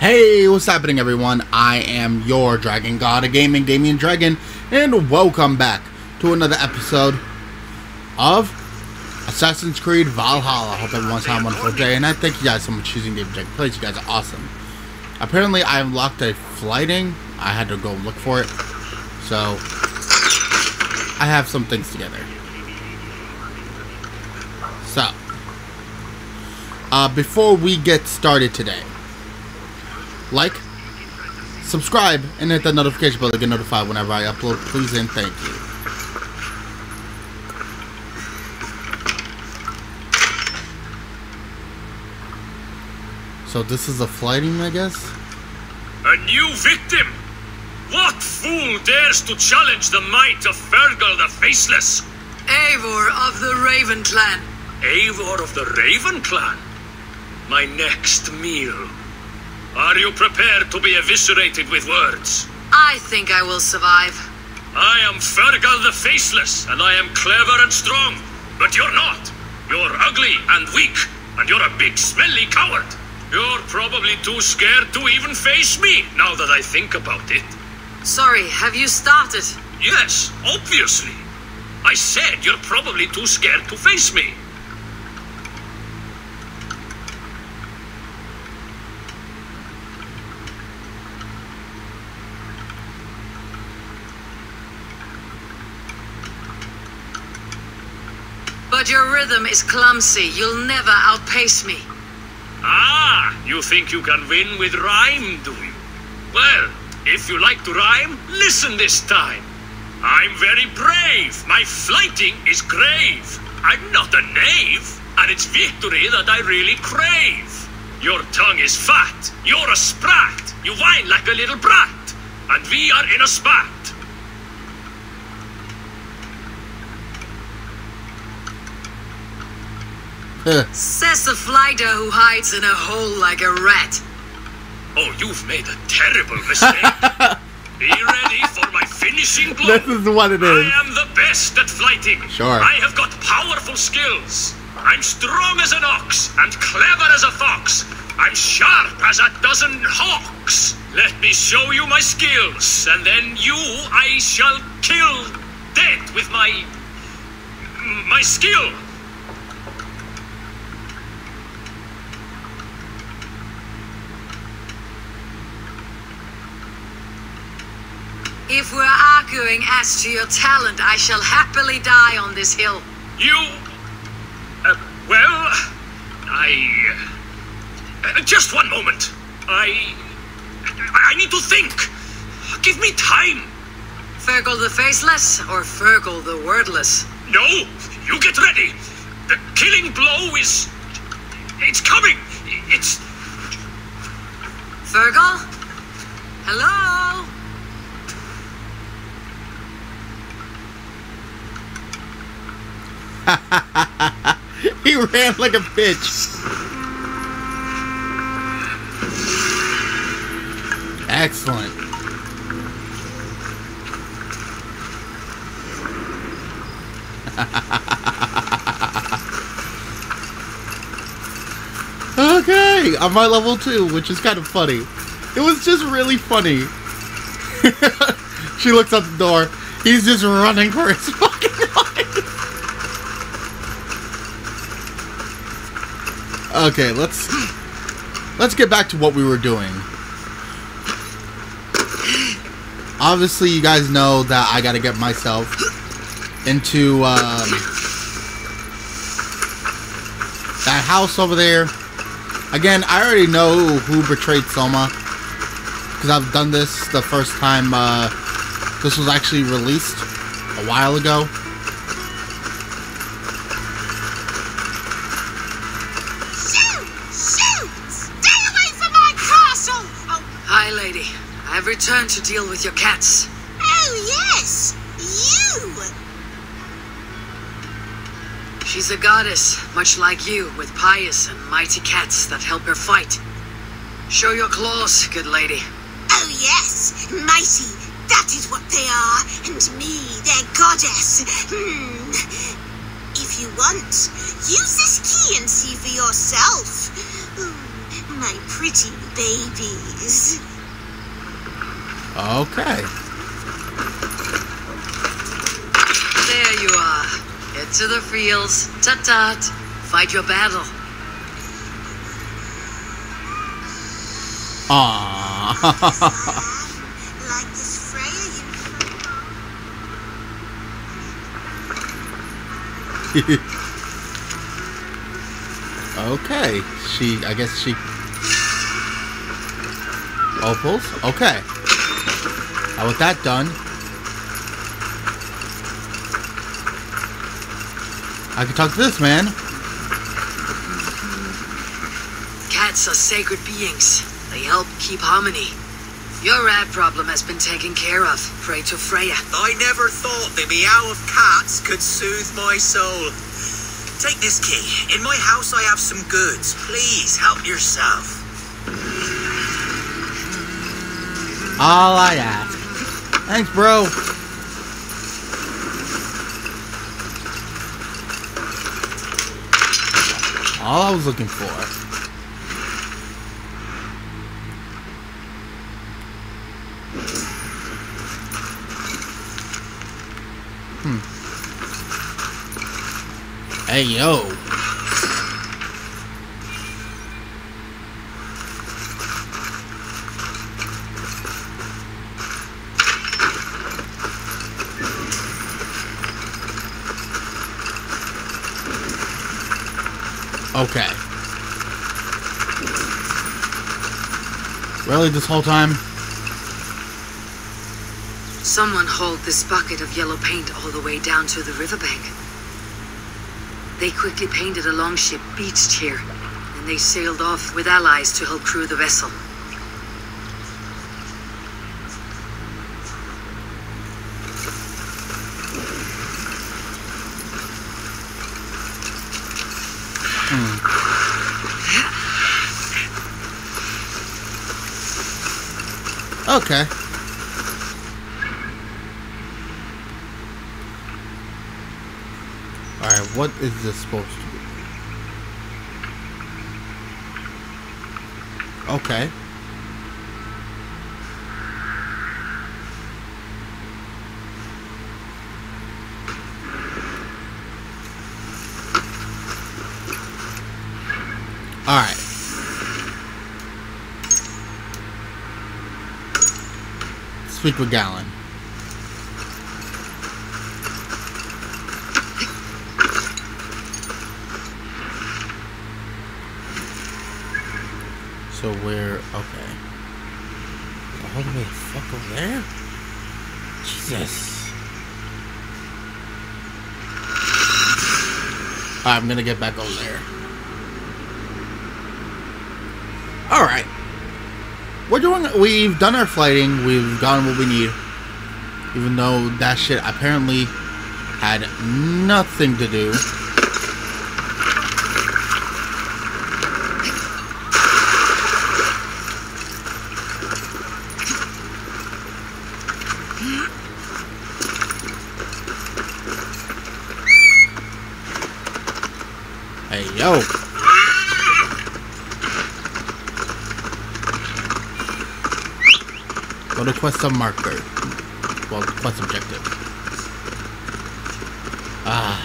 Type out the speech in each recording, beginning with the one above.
Hey, what's happening everyone? I am your Dragon God of Gaming, Damian Dragon, and welcome back to another episode of Assassin's Creed Valhalla. I hope everyone's having a wonderful day, and I thank you guys so much for choosing Damian Dragon Plays. You guys are awesome. Apparently, I unlocked a flighting. I had to go look for it, so I have some things together. So, before we get started today, like, subscribe, and hit that notification bell to get notified whenever I upload. Please and thank you. So this is a flighting, I guess? A new victim! What fool dares to challenge the might of Fergal the Faceless? Eivor of the Raven Clan. Eivor of the Raven Clan? My next meal. Are you prepared to be eviscerated with words? I think I will survive. I am Fergal the Faceless, and I am clever and strong. But you're not. You're ugly and weak, and you're a big, smelly coward. You're probably too scared to even face me, now that I think about it. Sorry, have you started? Yes, obviously. I said you're probably too scared to face me. But your rhythm is clumsy. You'll never outpace me. Ah, you think you can win with rhyme, do you? Well, if you like to rhyme, listen this time. I'm very brave. My flighting is grave. I'm not a knave, and it's victory that I really crave. Your tongue is fat. You're a sprat. You whine like a little brat. And we are in a spat. Says the flighter who hides in a hole like a rat. Oh, you've made a terrible mistake. Be ready for my finishing blow. This is what it is. I am the best at flighting. Sure. I have got powerful skills. I'm strong as an ox and clever as a fox. I'm sharp as a dozen hawks. Let me show you my skills, and then you I shall kill dead with my skill. If we're arguing as to your talent, I shall happily die on this hill. You... well... just one moment. I need to think. Give me time. Fergal the Faceless or Fergal the Wordless? No, you get ready. The killing blow is... it's coming. It's... Fergal? Hello? He ran like a bitch. Excellent. Okay, I'm on level 2, which is kind of funny. It was just really funny. She looks out the door. He's just running for his fucking life. Okay, let's get back to what we were doing. Obviously, you guys know that I gotta get myself into that house over there. Again, I already know who betrayed Soma because I've done this the first time. This was actually released a while ago. Return to deal with your cats. Oh, yes, you. She's a goddess, much like you, with pious and mighty cats that help her fight. Show your claws, good lady. Oh, yes, mighty. That is what they are, and me, their goddess. If you want, use this key and see for yourself. My my pretty babies. Okay. There you are. Get to the fields. Tut-tut. Fight your battle. Aww. Okay, I guess she opals. Okay, now with that done, I can talk to this man. Cats are sacred beings. They help keep harmony. Your rat problem has been taken care of. Pray to Freya. I never thought the meow of cats could soothe my soul. Take this key. In my house I have some goods. Please help yourself. All I ask. Thanks, bro. All I was looking for. Hey, yo. Okay. Really, this whole time? Someone hauled this bucket of yellow paint all the way down to the riverbank. They quickly painted a longship beached here, and they sailed off with allies to help crew the vessel. Okay. What is this supposed to be? Okay. All right. Speak with Galen. So we're okay. All the way the fuck over there? Jesus. Alright, I'm gonna get back over there. Alright. We've done our fighting, we've gotten what we need. Even though that shit apparently had nothing to do. Yo. Go to quest some marker. Well, quest objective. Ah.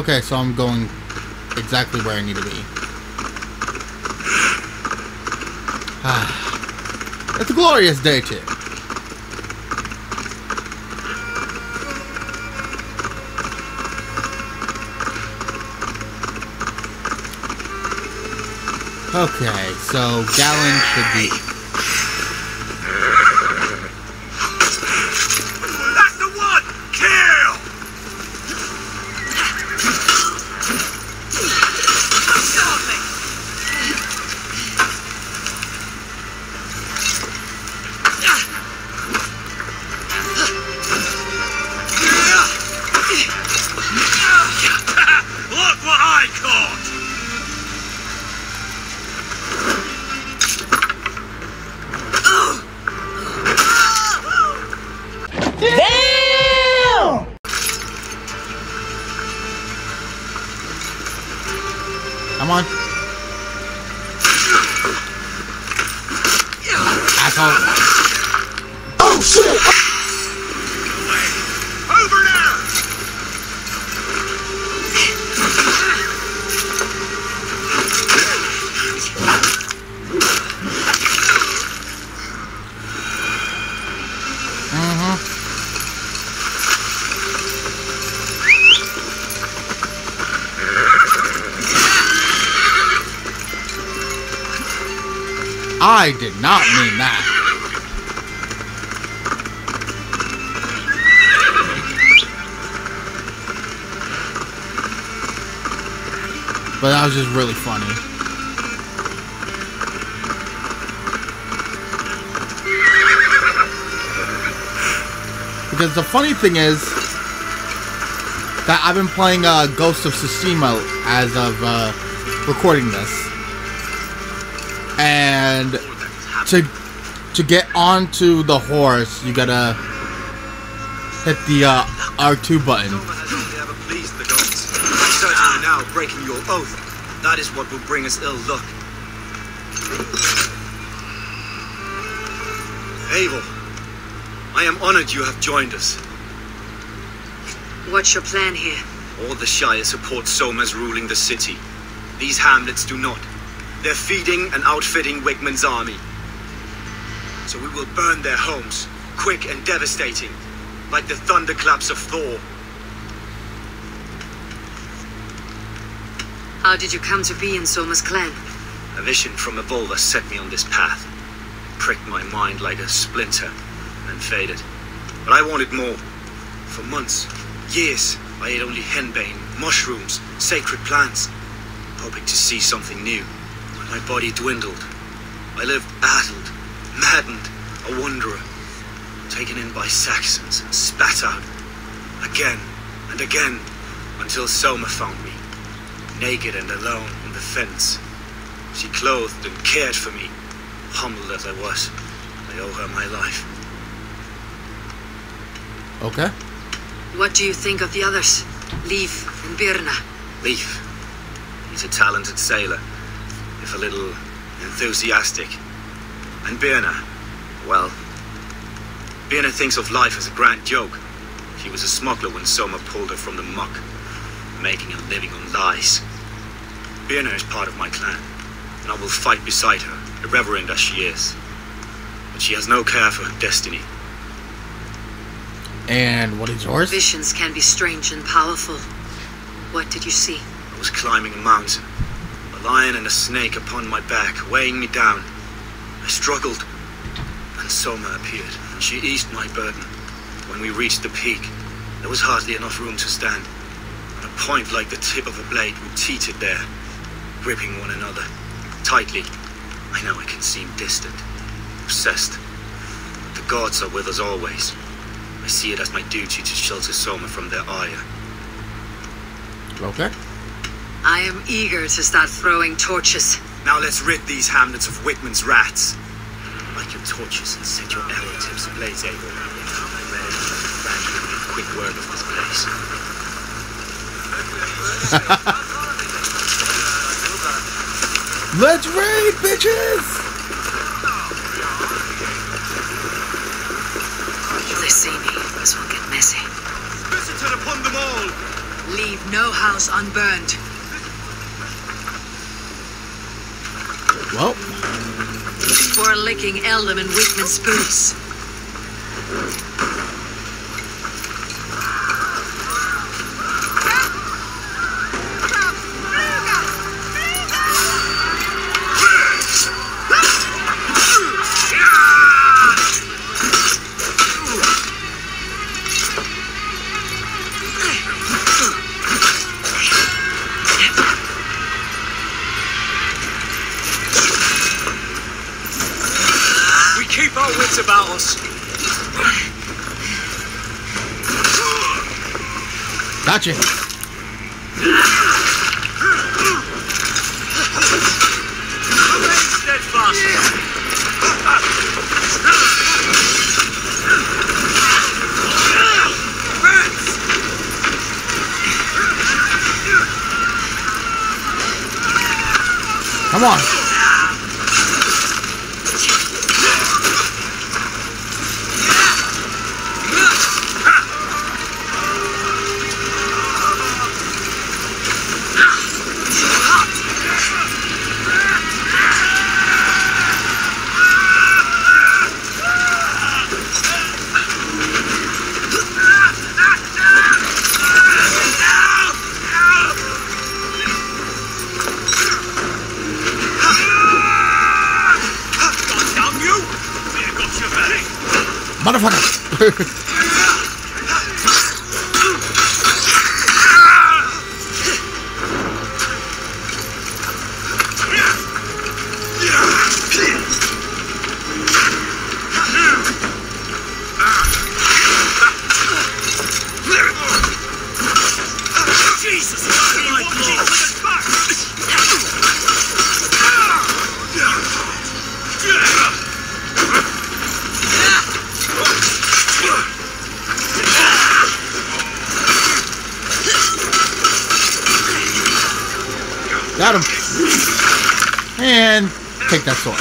Okay, so I'm going exactly where I need to be. Ah. It's a glorious day, too. Okay, so Galen should be... That's the one! Kill! Oh shit! I did not mean that. But that was just really funny. Because the funny thing is that I've been playing Ghost of Tsushima as of recording this. And to get onto the horse, you gotta hit the R2 button. Soma has only ever pleased the gods. Certainly now breaking your oath, that is what will bring us ill luck. Eivor, I am honored you have joined us. What's your plan here? All the Shire support Soma's ruling the city. These hamlets do not. They're feeding and outfitting Wigman's army. So we will burn their homes, quick and devastating, like the thunderclaps of Thor. How did you come to be in Soma's clan? A vision from Evolva set me on this path. It pricked my mind like a splinter and faded. But I wanted more. For months, years, I ate only henbane, mushrooms, sacred plants, hoping to see something new. My body dwindled. I lived battled, maddened, a wanderer, taken in by Saxons and spat out, again and again, until Soma found me, naked and alone on the fence. She clothed and cared for me, humbled as I was. I owe her my life. Okay. What do you think of the others? Leif and Birna? Leif. He's a talented sailor. If a little enthusiastic. And Birna, well, Birna thinks of life as a grand joke. She was a smuggler when Soma pulled her from the muck, making a living on lies. Birna is part of my clan, and I will fight beside her, irreverent as she is. But she has no care for her destiny. And what is yours? Visions can be strange and powerful. What did you see? I was climbing a mountain. A lion and a snake upon my back, weighing me down. I struggled, and Soma appeared, and she eased my burden. When we reached the peak, there was hardly enough room to stand, and a point like the tip of a blade, we teetered there, gripping one another tightly. I know I can seem distant, obsessed, but the gods are with us always. I see it as my duty to shelter Soma from their ire. Okay. I am eager to start throwing torches. Now let's rid these hamlets of Wigman's rats. Light your torches and set your arrow tips ablaze, Abel. I read Randvi will make quick work of this place. Let's raid, bitches! They see me, this will get messy. Visited upon them all! Leave no house unburned. Well, before licking Elderman Wigmund's boots. Gotcha. Come on. Motherfucker! Jesus Christ! Got him. And take that sword.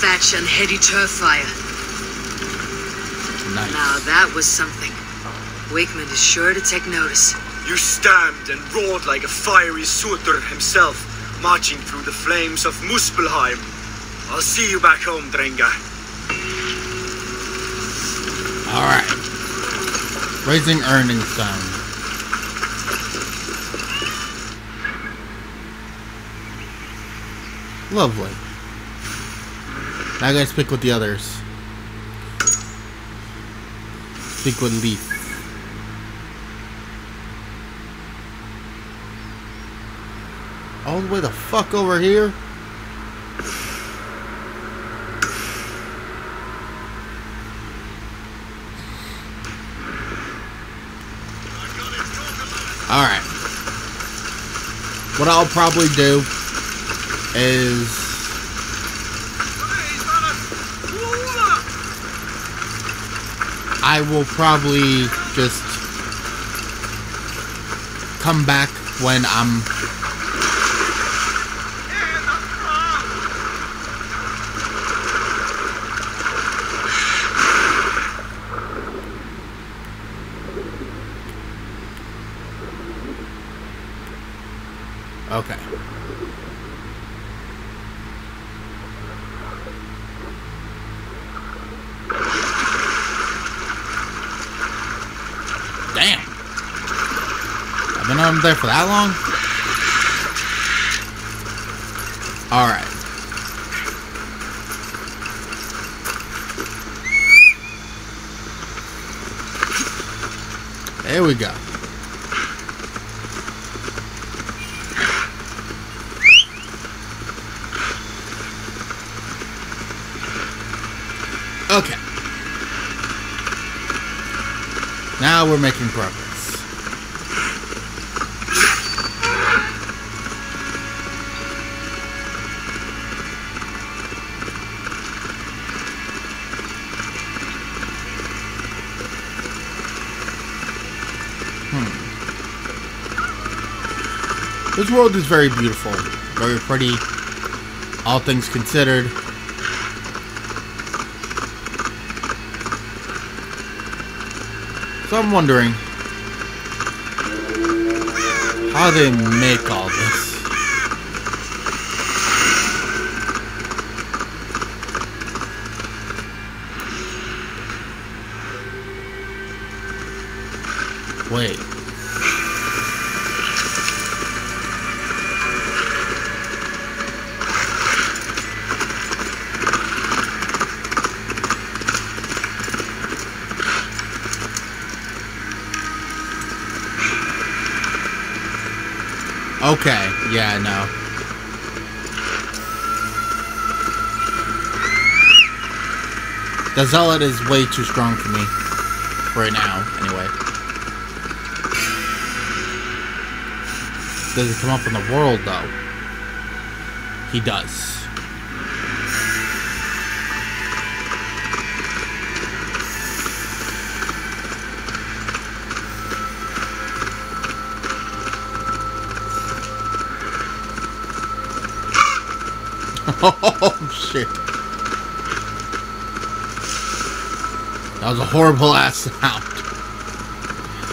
Thatch and heady turf fire. Nice. Now that was something. Wigman is sure to take notice. You stamped and roared like a fiery suitor himself, marching through the flames of Muspelheim. I'll see you back home, Dranga. Alright. Raising earnings sound. Lovely. Now I gotta speak with the others. Speak with Leif. All the way the fuck over here? Alright. What I'll probably do is I will probably just come back when I'm okay. I'm there for that long? Alright. There we go. Okay. Now we're making progress. This world is very beautiful, very pretty, all things considered. So I'm wondering how they make all this. Wait. Okay, yeah, no. The zealot is way too strong for me. For now, anyway. Does he come up in the world, though? He does. Oh, shit. That was a horrible ass sound.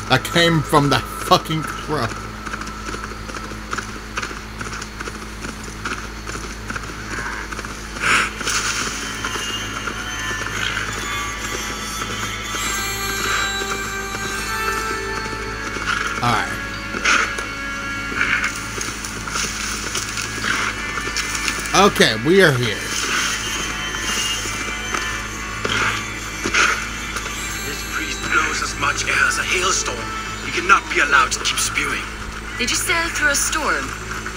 That came from that fucking crow. Okay, we are here. This priest blows as much air as a hailstorm. He cannot be allowed to keep spewing. Did you sail through a storm?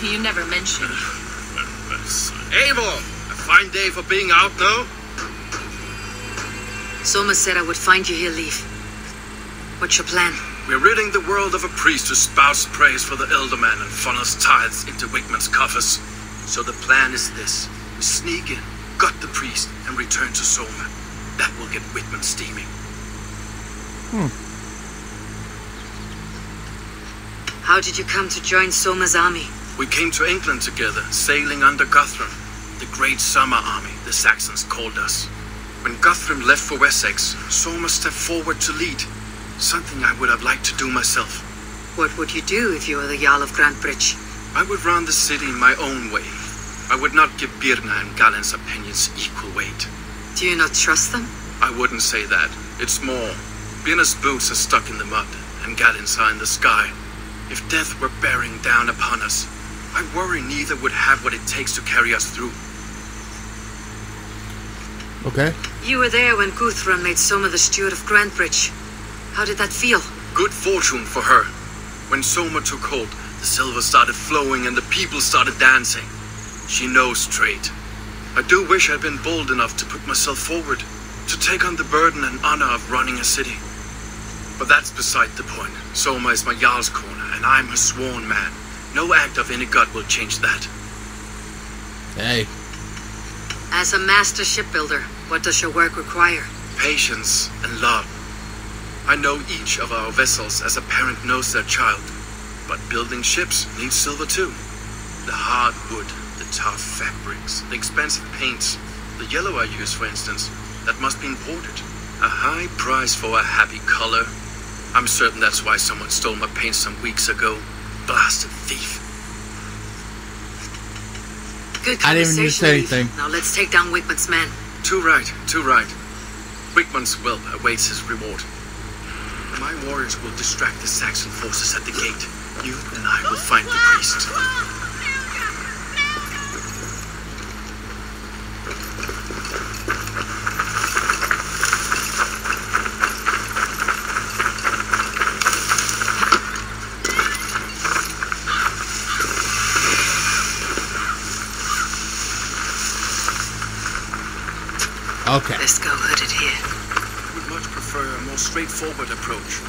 You never mentioned. Eivor! A fine day for being out, though. Soma said I would find you here, Leif. What's your plan? We're ridding the world of a priest who spouts praise for the Elderman and funnels tithes into Wigman's coffers. So the plan is this. We sneak in, gut the priest, and return to Soma. That will get Wigman steaming. How did you come to join Soma's army? We came to England together, sailing under Guthrum. The great summer army, the Saxons called us. When Guthrum left for Wessex, Soma stepped forward to lead. Something I would have liked to do myself. What would you do if you were the Jarl of Grandbridge? I would run the city my own way. I would not give Birna and Galen's opinions equal weight. Do you not trust them? I wouldn't say that. It's more. Birna's boots are stuck in the mud, and Galen's are in the sky. If death were bearing down upon us, I worry neither would have what it takes to carry us through. Okay. You were there when Guthrum made Soma the steward of Grandbridge. How did that feel? Good fortune for her. When Soma took hold, the silver started flowing and the people started dancing. She knows trade. I do wish I'd been bold enough to put myself forward, to take on the burden and honor of running a city. But that's beside the point. Soma is my Jarl's corner, and I'm her sworn man. No act of any god will change that. Hey. As a master shipbuilder, what does your work require? Patience and love. I know each of our vessels as a parent knows their child. But building ships needs silver too. The hard wood, the tough fabrics, the expensive paints, the yellow I use for instance, that must be imported. A high price for a happy color. I'm certain that's why someone stole my paint some weeks ago. Blasted thief. Good conversation. I didn't even say anything. Now let's take down Wigman's man. Too right, too right. Wigman's whelp awaits his reward. My warriors will distract the Saxon forces at the gate. You and I will find the priest. Okay. Let's go hooded here. I would much prefer a more straightforward approach.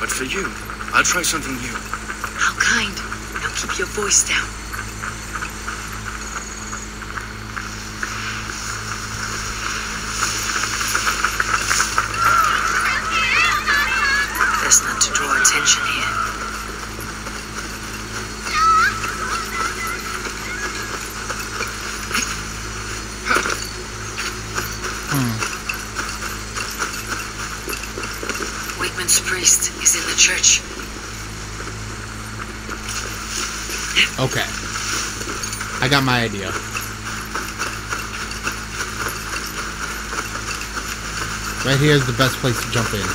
But for you, I'll try something new. How kind. Now keep your voice down. There's none to draw attention here. Wigman's priest is in the church. Okay. I got my idea. Right here is the best place to jump in.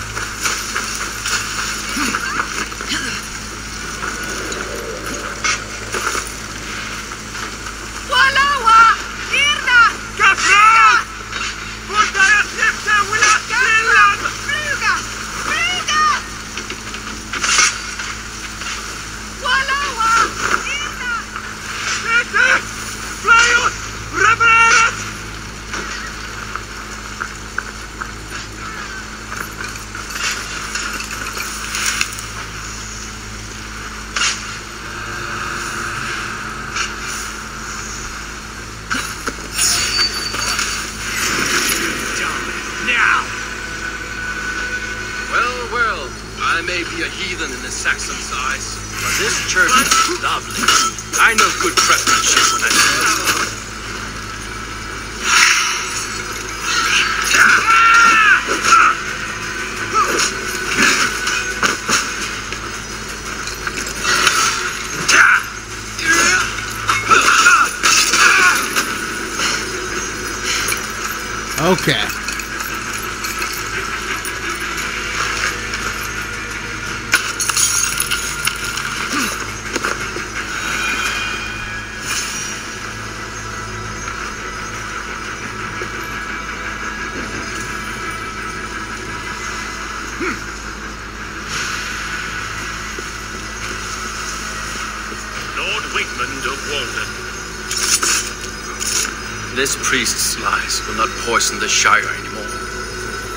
This priest's lies will not poison the Shire anymore.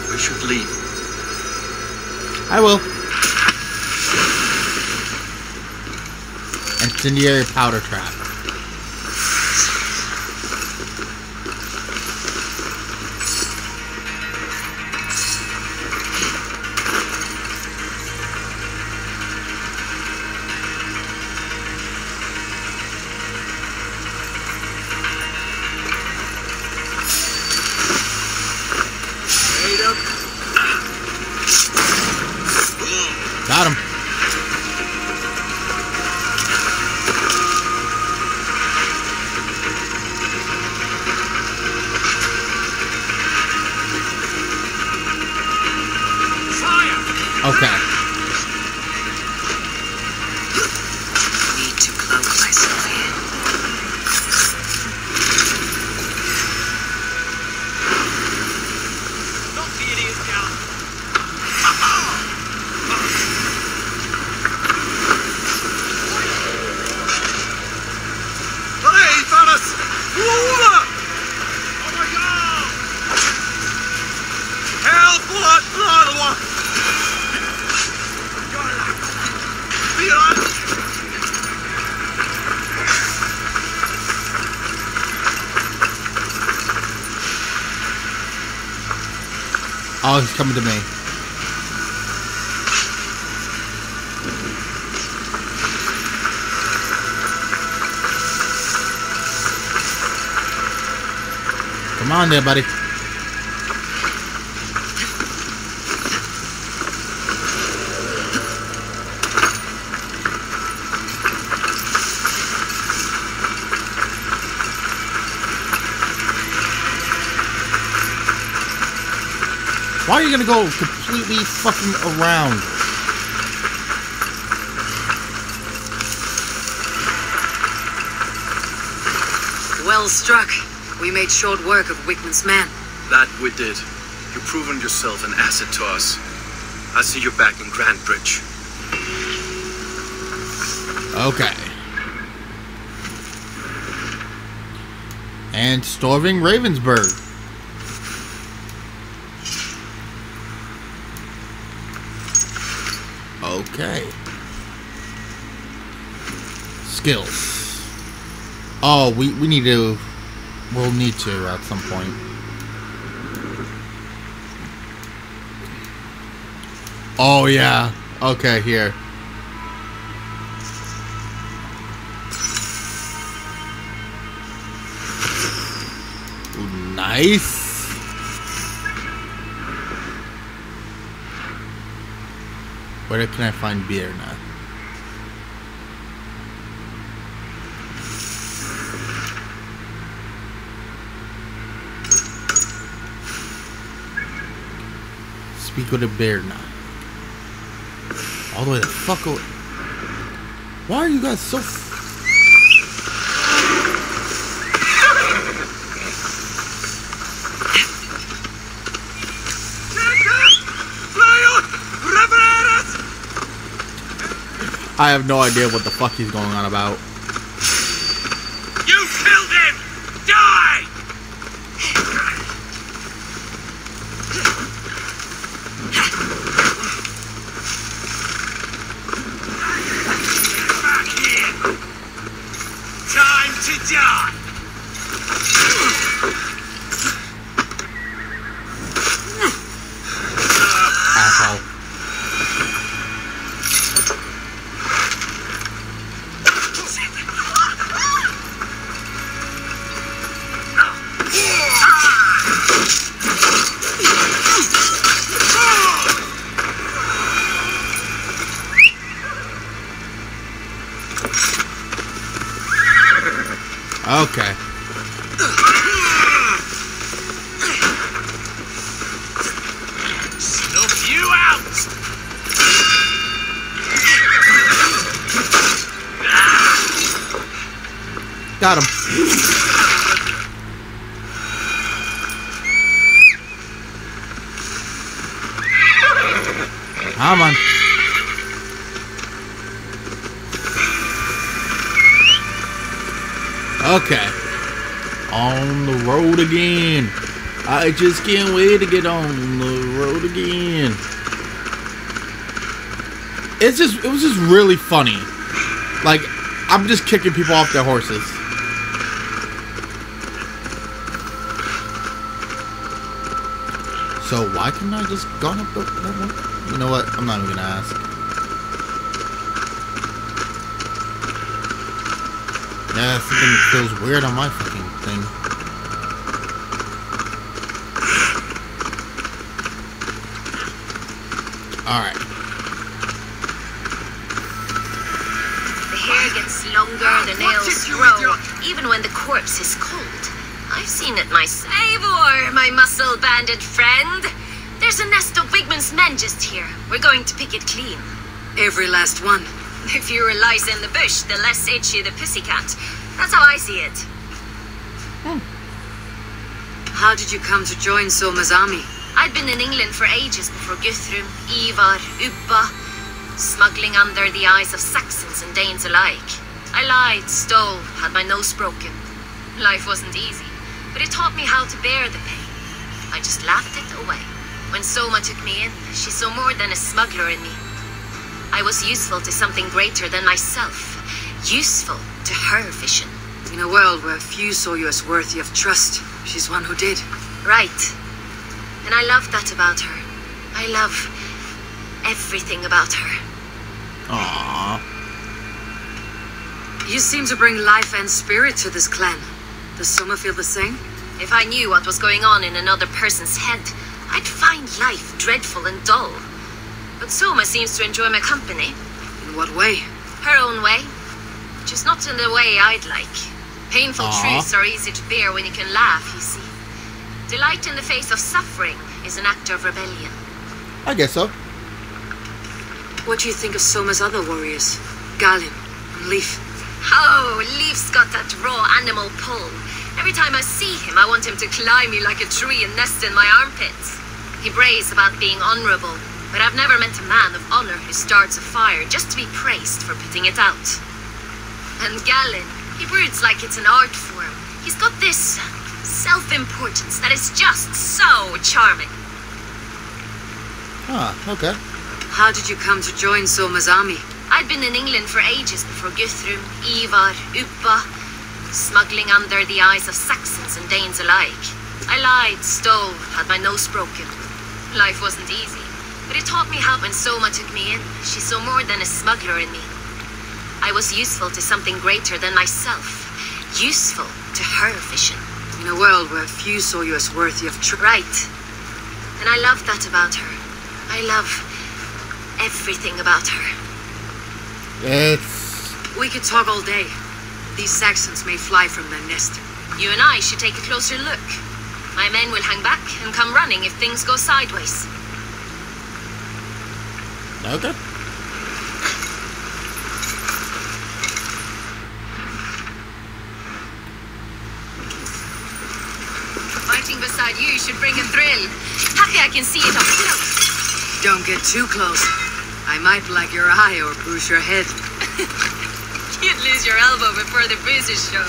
We should leave. I will. Incendiary powder trap. Oh, he's coming to me. Come on there, buddy. Why are you gonna go completely fucking around? Well struck. We made short work of Wigman's man. That we did. You've proven yourself an asset to us. I see you back in Grandbridge. Okay. And starving Ravensburg. Okay. Skills. Oh, we need to... We'll need to at some point. Oh, yeah. Okay, here. Ooh, nice. Where can I find Birna? Speak with a Birna. All the way the fuck away. Why are you guys so I have no idea what the fuck he's going on about. You killed him! Die! Get back here! Time to die! Asshole. Okay. Snuff you out. Got him. Come on. Okay, on the road again. I just can't wait to get on the road again. It's just, it was just really funny. Like, I'm just kicking people off their horses. So why couldn't I just gone up the one? You know what? I'm not even gonna ask. Yeah, something feels weird on my fucking thing. Alright. The hair gets longer, the nails grow, even when the corpse is cold. I've seen it myself. Eivor, my muscle-banded friend! There's a nest of Wigman's men just here. We're going to pick it clean. Every last one. The fewer lies in the bush, the less itchy the pussycat. That's how I see it. Hmm. How did you come to join Soma's army? I'd been in England for ages before Guthrum, Eivor, Ubba, smuggling under the eyes of Saxons and Danes alike. I lied, stole, had my nose broken. Life wasn't easy, but it taught me how to bear the pain. I just laughed it away. When Soma took me in, she saw more than a smuggler in me. I was useful to something greater than myself. Useful to her vision. In a world where few saw you as worthy of trust, she's one who did. Right. And I love that about her. I love everything about her. Aww. You seem to bring life and spirit to this clan. Does Soma feel the same? If I knew what was going on in another person's head, I'd find life dreadful and dull. But Soma seems to enjoy my company. In what way? Her own way. Just not in the way I'd like. Painful truths are easy to bear when you can laugh, you see. Delight in the face of suffering is an act of rebellion. I guess so. What do you think of Soma's other warriors? Galen and Leif. Oh, Leif's got that raw animal pull. Every time I see him, I want him to climb me like a tree and nest in my armpits. He brays about being honorable. But I've never met a man of honor who starts a fire just to be praised for putting it out. And Galen, he broods like it's an art form. He's got this self-importance that is just so charming. Ah, okay. How did you come to join Soma's army? I'd been in England for ages before Guthrum, Eivor, Ubba, smuggling under the eyes of Saxons and Danes alike. I lied, stole, had my nose broken. Life wasn't easy. But it taught me how when Soma took me in, she saw more than a smuggler in me. I was useful to something greater than myself. Useful to her vision. In a world where few saw you as worthy of trust. Right. And I love that about her. I love everything about her. We could talk all day. These Saxons may fly from their nest. You and I should take a closer look. My men will hang back and come running if things go sideways. Okay. Fighting beside you should bring a thrill. Happy I can see it up close. Don't get too close. I might black your eye or bruise your head. You'd lose your elbow before the bruises showed.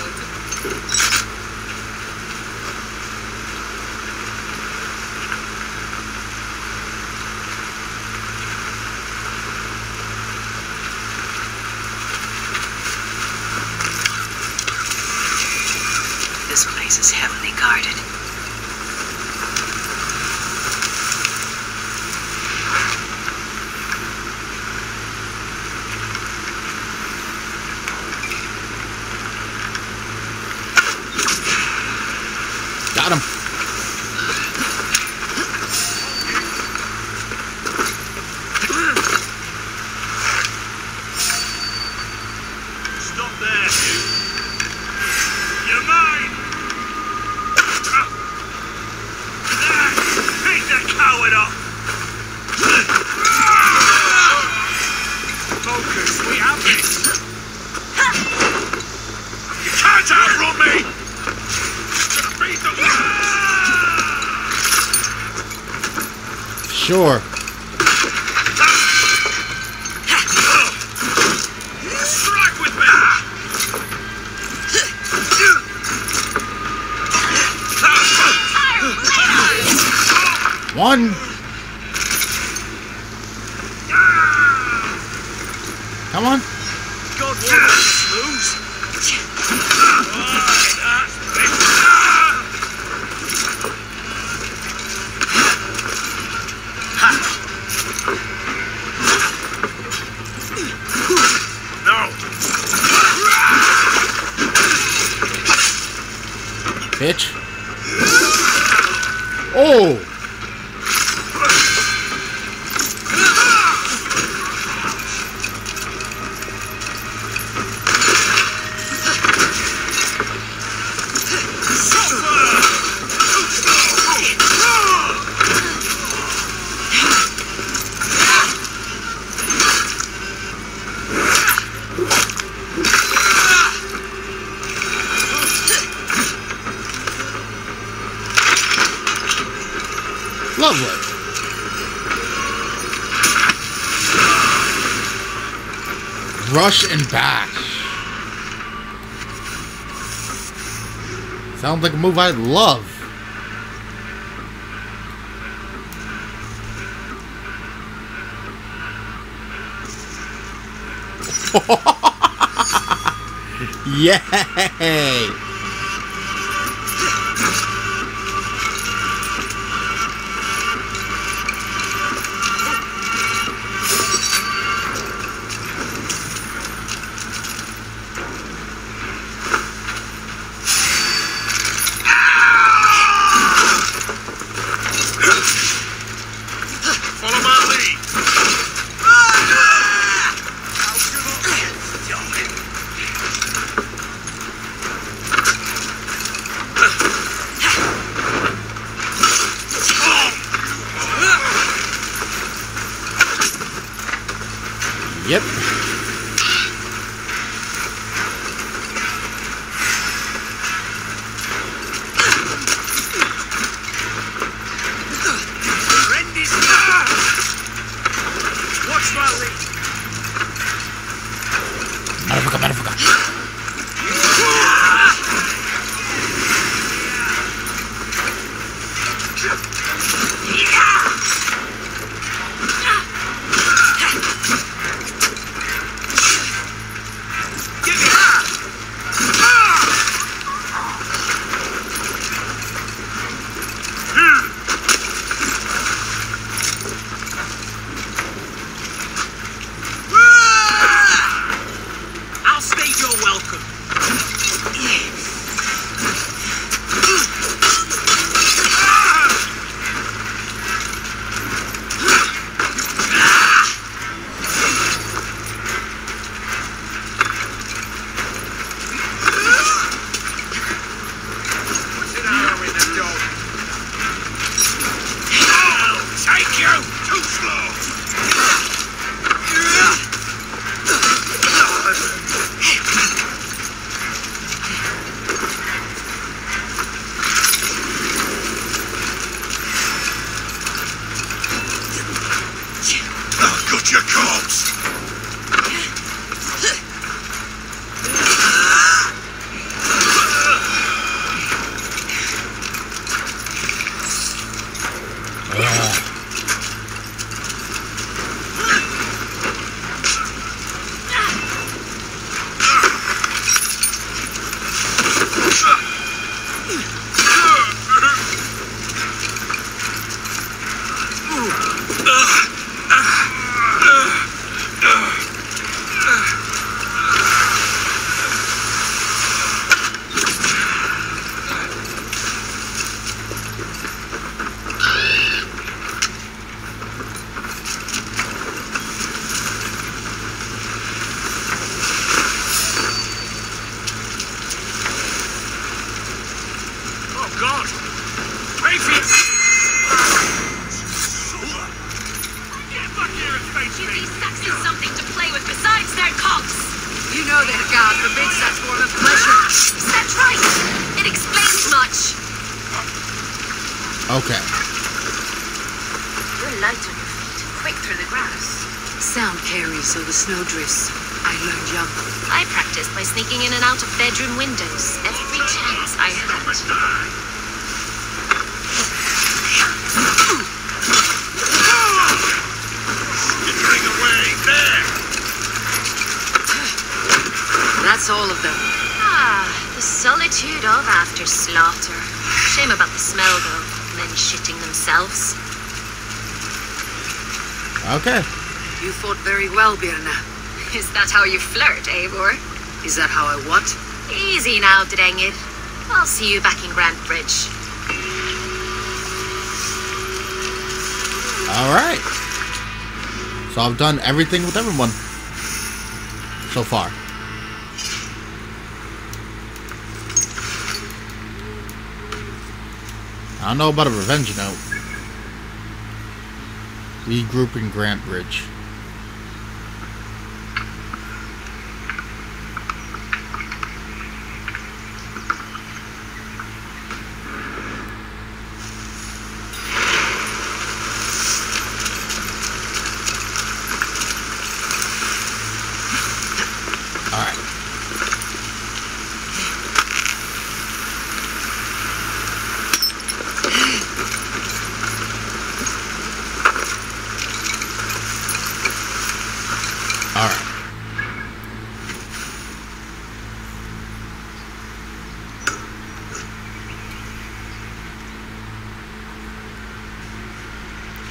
This place is heavily guarded. Got him. Stop there, you. You're mine. There. Take that coward off. Focus. We have this. You can't outrun me. Sure. Strike with me. One. Come on. God lose. Bitch. Oh! Rush and bash. Sounds like a move I love. Yay! go! Too slow! Got your corpse! Well, Birna. Is that how you flirt, Eivor? Is that how I what? Easy now, Drangid. I'll see you back in Grandbridge. Alright. So I've done everything with everyone so far. I don't know about a revenge note. Regroup in Grandbridge.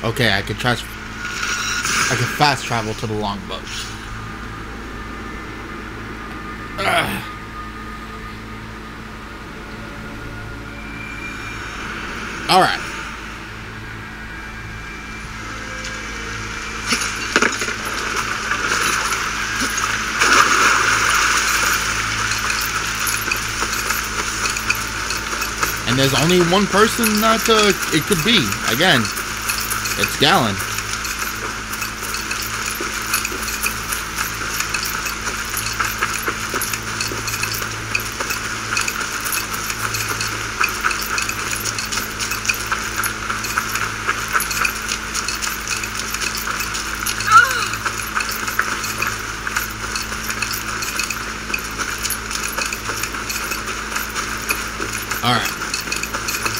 Okay, I could try. I could fast travel to the longboat. All right. And there's only one person that it could be again. It's Galen. All right.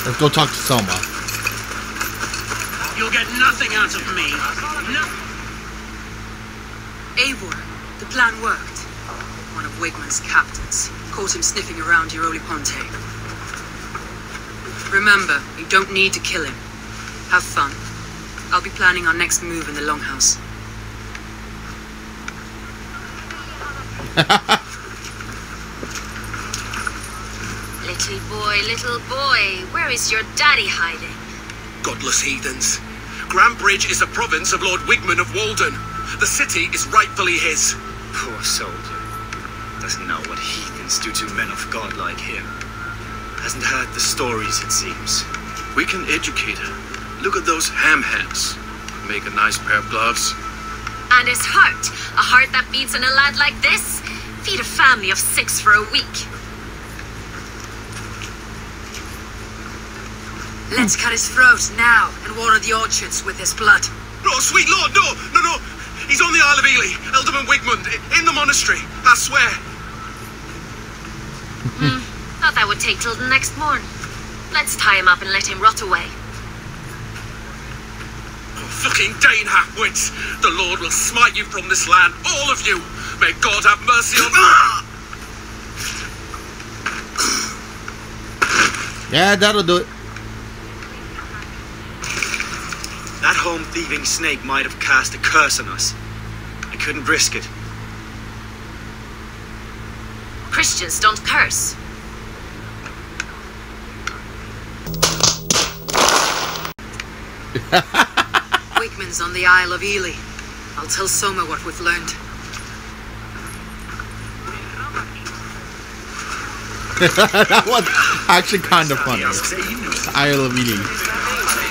Let's go talk to Soma. Nothing out of me. No. Eivor, the plan worked. One of Wigman's captains caught him sniffing around Yeroliponte. Remember, you don't need to kill him. Have fun. I'll be planning our next move in the Longhouse. Little boy, where is your daddy hiding? Godless heathens. Grandbridge is a province of Lord Wigman of Walden. The city is rightfully his. Poor soldier. Doesn't know what heathens do to men of God like him. Hasn't heard the stories, it seems. We can educate her. Look at those ham hats. Make a nice pair of gloves. And his heart. A heart that beats in a lad like this? Feed a family of 6 for a week. Let's cut his throat now and water the orchards with his blood. No, sweet lord, no! No, no! He's on the Isle of Ely, Elderman Wigmund, in the monastery, I swear. Thought that would take till the next morn. Let's tie him up and let him rot away. Fucking Dane halfwits! The Lord will smite you from this land, all of you! May God have mercy on... Yeah, that'll do it. That home thieving snake might have cast a curse on us. I couldn't risk it. Christians don't curse. Wigman's on the Isle of Ely. I'll tell Soma what we've learned. That was actually kind of funny. The Isle of Ely.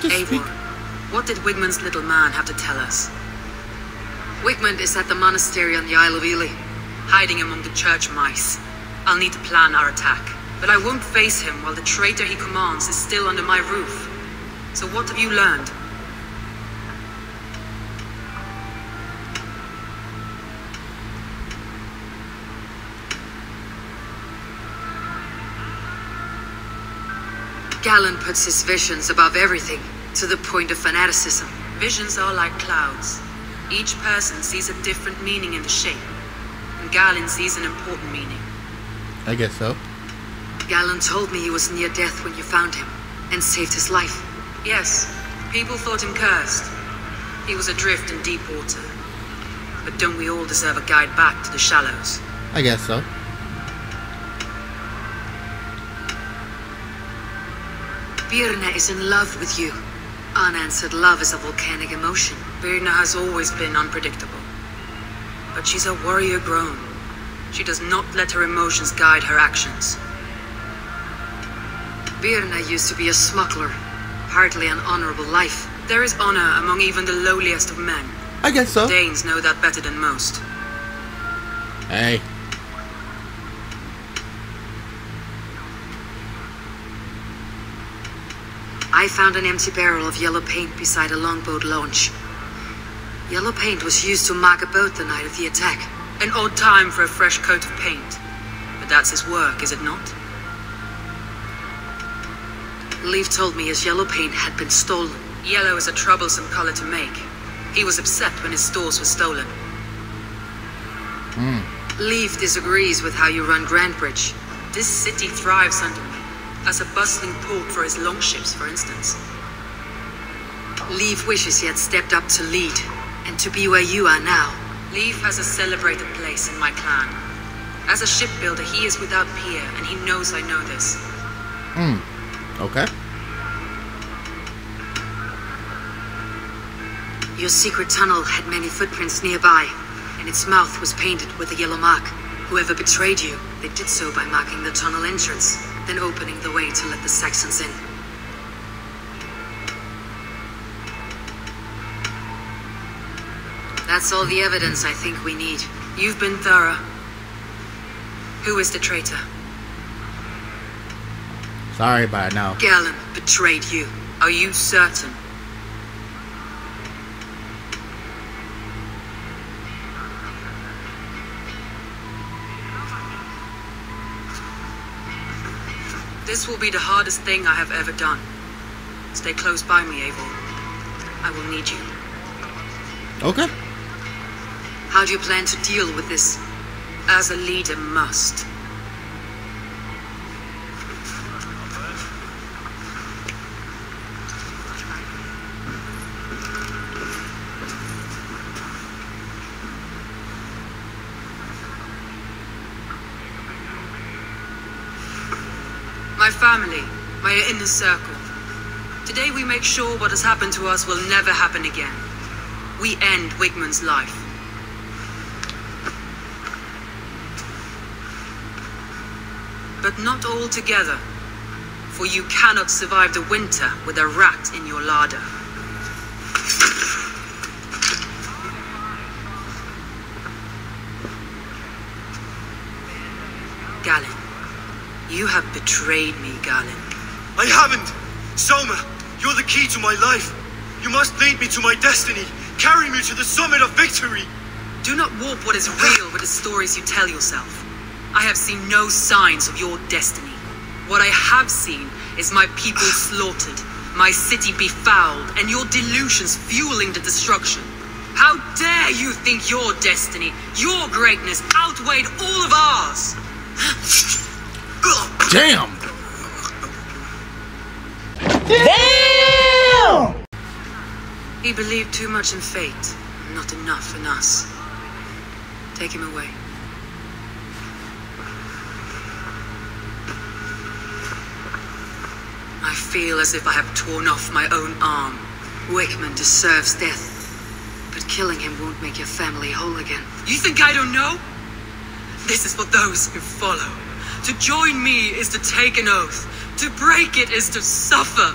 Eivor, what did Wigman's little man have to tell us? Wigmund is at the monastery on the Isle of Ely, hiding among the church mice. I'll need to plan our attack, but I won't face him while the traitor he commands is still under my roof. So what have you learned? Galen puts his visions above everything, to the point of fanaticism. Visions are like clouds. Each person sees a different meaning in the shape. Galen sees an important meaning. I guess so. Galen told me he was near death when you found him, and saved his life. Yes, people thought him cursed. He was adrift in deep water. But don't we all deserve a guide back to the shallows? I guess so. Birna is in love with you. Unanswered love is a volcanic emotion. Birna has always been unpredictable. But she's a warrior grown. She does not let her emotions guide her actions. Birna used to be a smuggler, partly an honorable life. There is honor among even the lowliest of men. I guess so. Danes know that better than most. Hey. I found an empty barrel of yellow paint beside a longboat launch. Yellow paint was used to mark a boat the night of the attack. An odd time for a fresh coat of paint. But that's his work, is it not? Leif told me his yellow paint had been stolen. Yellow is a troublesome color to make. He was upset when his stores were stolen. Leif disagrees with how you run Grandbridge. This city thrives under me, as a bustling port for his longships, for instance. Leif wishes he had stepped up to lead, and to be where you are now. Leif has a celebrated place in my clan. As a shipbuilder, he is without peer, and he knows I know this. Okay. Your secret tunnel had many footprints nearby, and its mouth was painted with a yellow mark. Whoever betrayed you, they did so by marking the tunnel entrance, then opening the way to let the Saxons in. That's all the evidence I think we need. You've been thorough. Who is the traitor? Sorry, but no. Galen betrayed you. Are you certain? This will be the hardest thing I have ever done. Stay close by me, Eivor. I will need you. Okay. How do you plan to deal with this? As a leader must. My family, my inner circle. Today we make sure what has happened to us will never happen again. We end Wigman's life. but not all together. For you cannot survive the winter with a rat in your larder. Galen, you have betrayed me, Galen. I haven't! Soma, you're the key to my life. You must lead me to my destiny. Carry me to the summit of victory. Do not warp what is real with the stories you tell yourself. I have seen no signs of your destiny. What I have seen is my people slaughtered, my city befouled, and your delusions fueling the destruction. How dare you think your destiny, your greatness, outweighed all of ours? Damn! Damn! He believed too much in fate, not enough in us. Take him away. I feel as if I have torn off my own arm. Wigman deserves death, but killing him won't make your family whole again. You think I don't know? This is for those who follow. To join me is to take an oath. To break it is to suffer.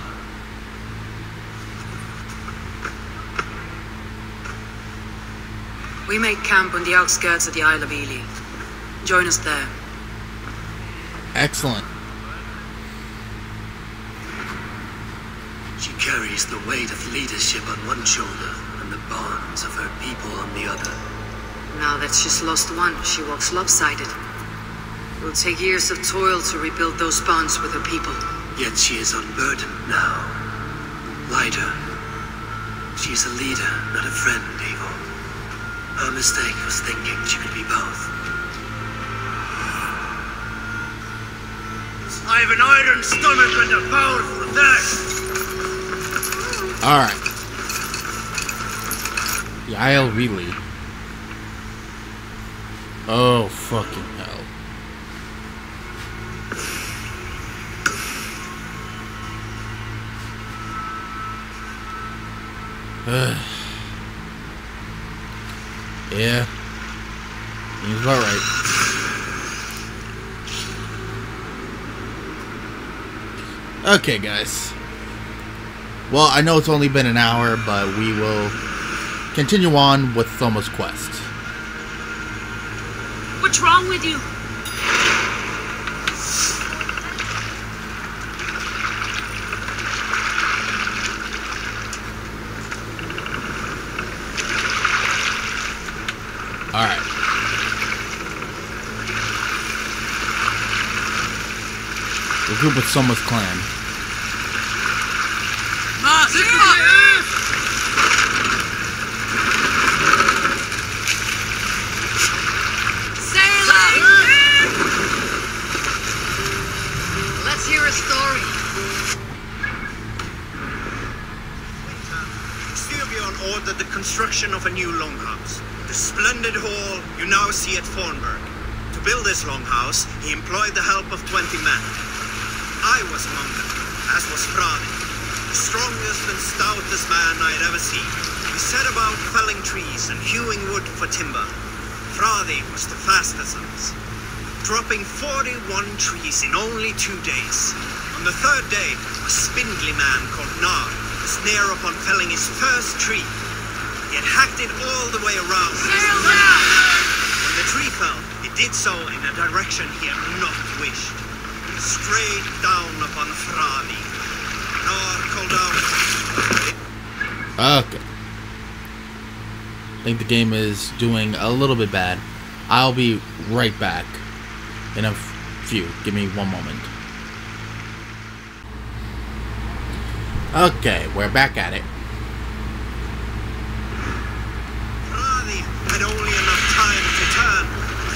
We make camp on the outskirts of the Isle of Ely. Join us there. Excellent. She carries the weight of leadership on one shoulder and the bonds of her people on the other. Now that she's lost one, she walks lopsided. It will take years of toil to rebuild those bonds with her people. Yet she is unburdened now. Lighter. She is a leader, not a friend, Eivor. Her mistake was thinking she could be both. I have an iron stomach and a powerful thirst. Alright. The Isle of Ely. Oh, fucking hell. Ugh. Yeah, he's about right. Okay, guys. Well, I know it's only been an hour, but we will continue on with Soma's quest. What's wrong with you? Group with Soma's clan. Let's hear a story. Sylvion ordered the construction of a new longhouse. The splendid hall you now see at Thornburg. To build this longhouse, he employed the help of 20 men. I was among them, as was Fradi, the strongest and stoutest man I had ever seen. We set about felling trees and hewing wood for timber. Fradi was the fastest of us, dropping 41 trees in only 2 days. On the third day, a spindly man called Nard was near upon felling his first tree. He had hacked it all the way around. When the tree fell, it did so in a direction he had not wished. Straight down upon Fradi. Nard called out. Okay. I think the game is doing a little bit bad. I'll be right back in a few. Give me one moment. Okay, we're back at it. Fradi had only enough time to turn.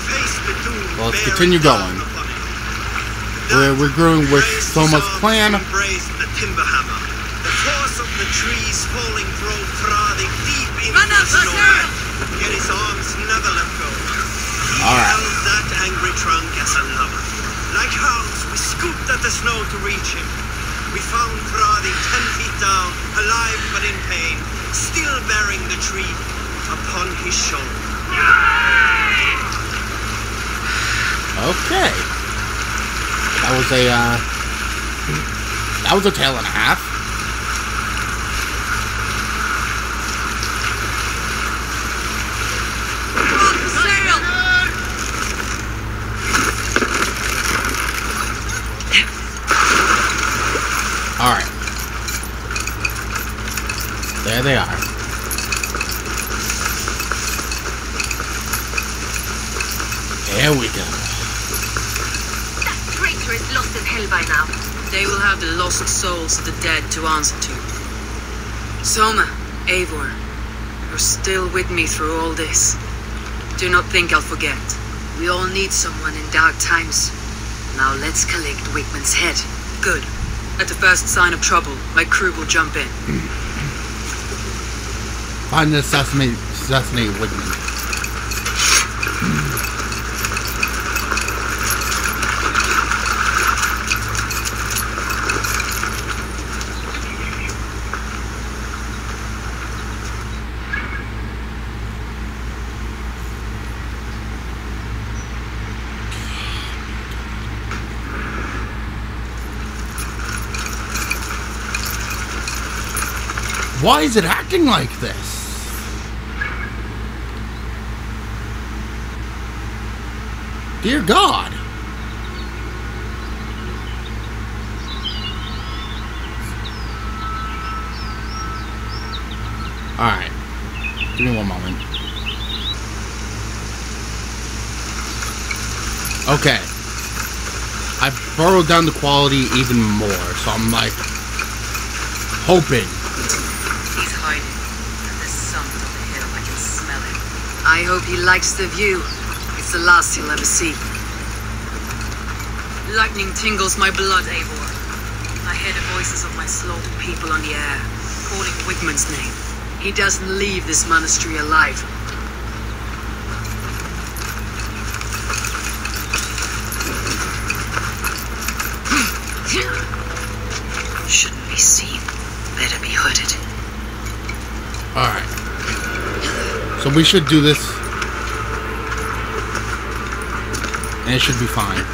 Face the doom. Well, let's continue going. We're growing with Soma's clan. Embraced the timber hammer. The force of the trees falling drove Fradi deep into the snow. Yet his arms never let go. He held that angry trunk as a lover. Like hounds, we scooped at the snow to reach him. We found Fradi 10 feet down, alive but in pain, still bearing the tree upon his shoulder. Okay. that was a tale and a half. All right. There they are. There we go. That traitor is lost in hell by now. They will have the lost souls of the dead to answer to. Soma, Eivor, you're still with me through all this. Do not think I'll forget. We all need someone in dark times. Now let's collect Wigman's head. Good. At the first sign of trouble, my crew will jump in. Find the assassinate Wigman. Why is it acting like this? Dear God. Alright. Give me one moment. Okay. I've burrowed down the quality even more, so I'm like hoping. I hope he likes the view. It's the last he'll ever see. Lightning tingles my blood, Eivor. I hear the voices of my slaughtered people on the air, calling Wigman's name. He doesn't leave this monastery alive. Shouldn't be seen. Better be hooded. All right. So we should do this, and it should be fine.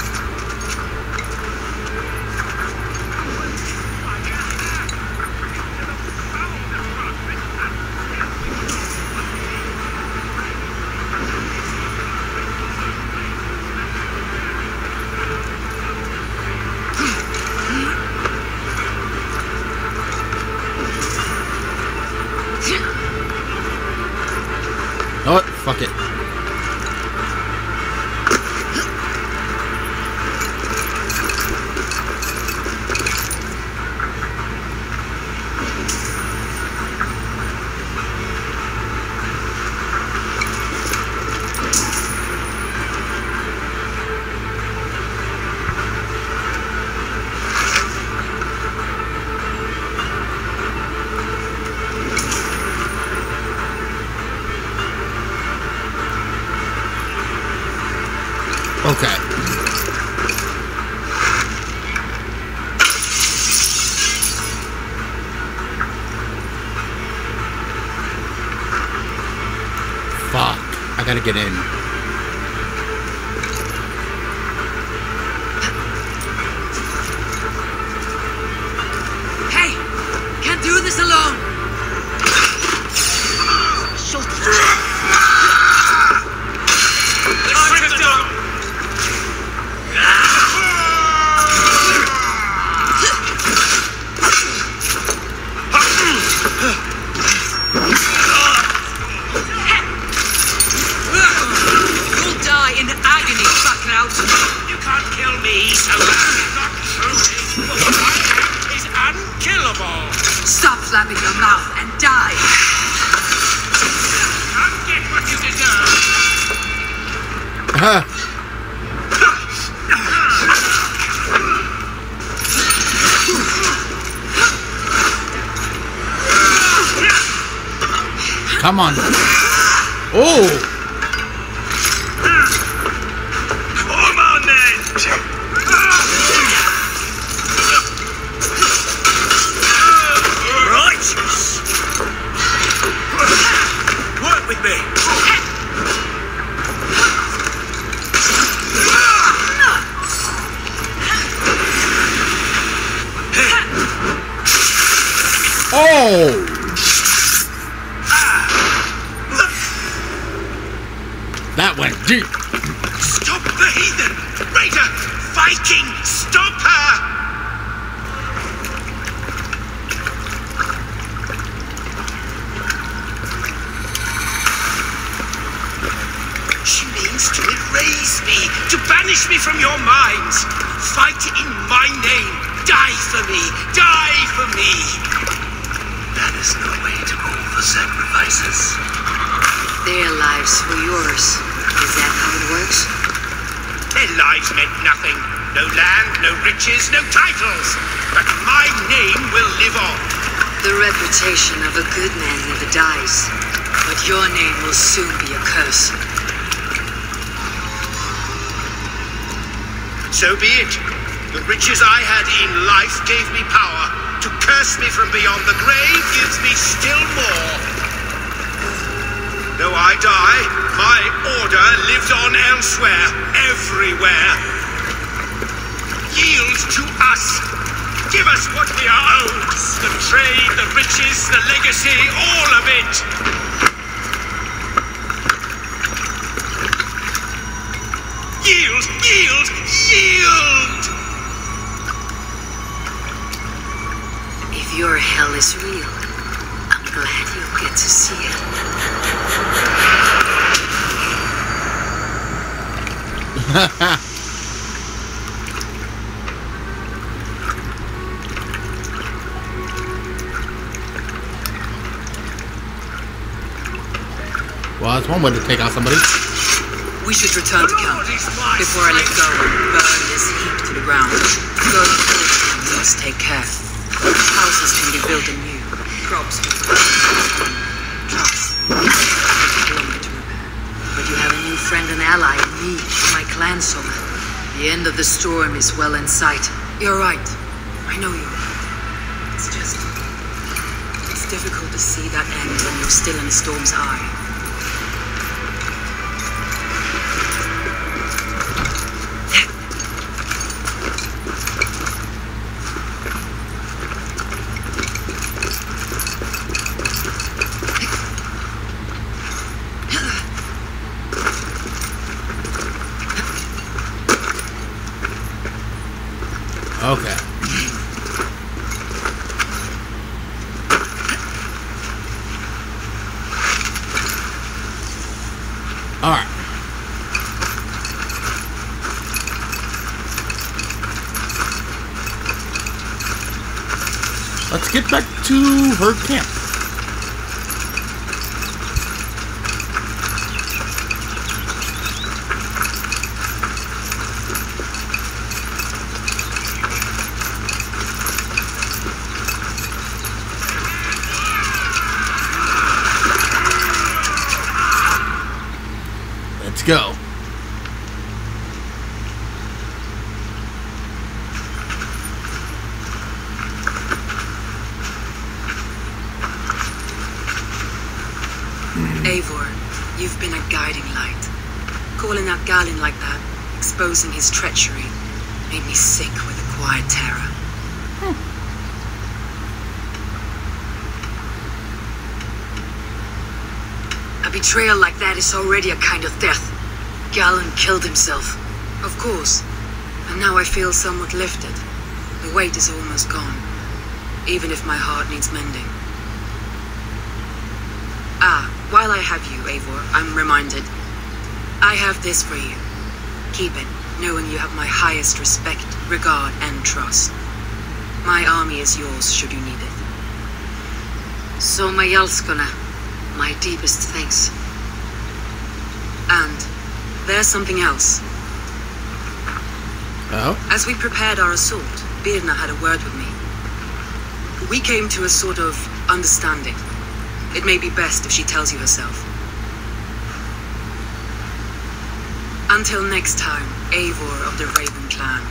Fuck it. Get in. Hey! Can't do this alone! Shut up! Come on. Oh! That went deep. Stop the heathen! Reda! Viking! Stop her! To erase me, to banish me from your minds. Fight in my name. Die for me. Die for me. That is no way to call for sacrifices. Their lives were yours. Is that how it works? Their lives meant nothing. No land, no riches, no titles. But my name will live on. The reputation of a good man never dies. But your name will soon be a curse. So be it. The riches I had in life gave me power. To curse me from beyond the grave gives me still more. Though I die, my order lived on elsewhere, everywhere. Yield to us. Give us what we are owed. The trade, the riches, the legacy, all of it. Yield! Yield! Yield! If your hell is real, I'm glad you get to see it. Well, that's one way to take out somebody. We should return to camp. Before I let go, burn this heap to the ground. Go to the village, let us take care. Houses can be built anew. Crops can be grown. Trust. But you have a new friend and ally in me, my clan Soma. The end of the storm is well in sight. You're right. I know you're right. It's just... it's difficult to see that end when you're still in the storm's eye. Okay. All right. Let's get back to her camp. Go. Eivor, you've been a guiding light. Calling out Galen like that, exposing his treachery, made me sick with acquired terror. A betrayal like that is already a kind of death. Galen killed himself, of course, and now I feel somewhat lifted. The weight is almost gone, even if my heart needs mending. Ah, while I have you, Eivor, I'm reminded. I have this for you. Keep it, knowing you have my highest respect, regard, and trust. My army is yours, should you need it. So my deepest thanks. And... there's something else. Oh? As we prepared our assault, Birna had a word with me. We came to a sort of understanding. It may be best if she tells you herself. Until next time, Eivor of the Raven Clan.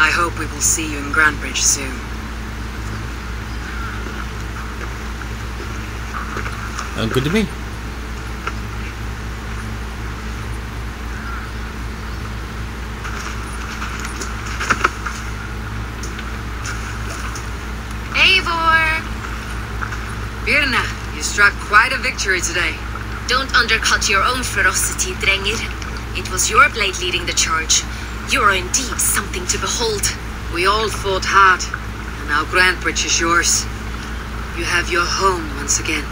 I hope we will see you in Grandbridge soon. Sounds good to me. Birna, you struck quite a victory today. Don't undercut your own ferocity, Drengir. It was your blade leading the charge. You are indeed something to behold. We all fought hard, and now Grandbridge is yours. You have your home once again.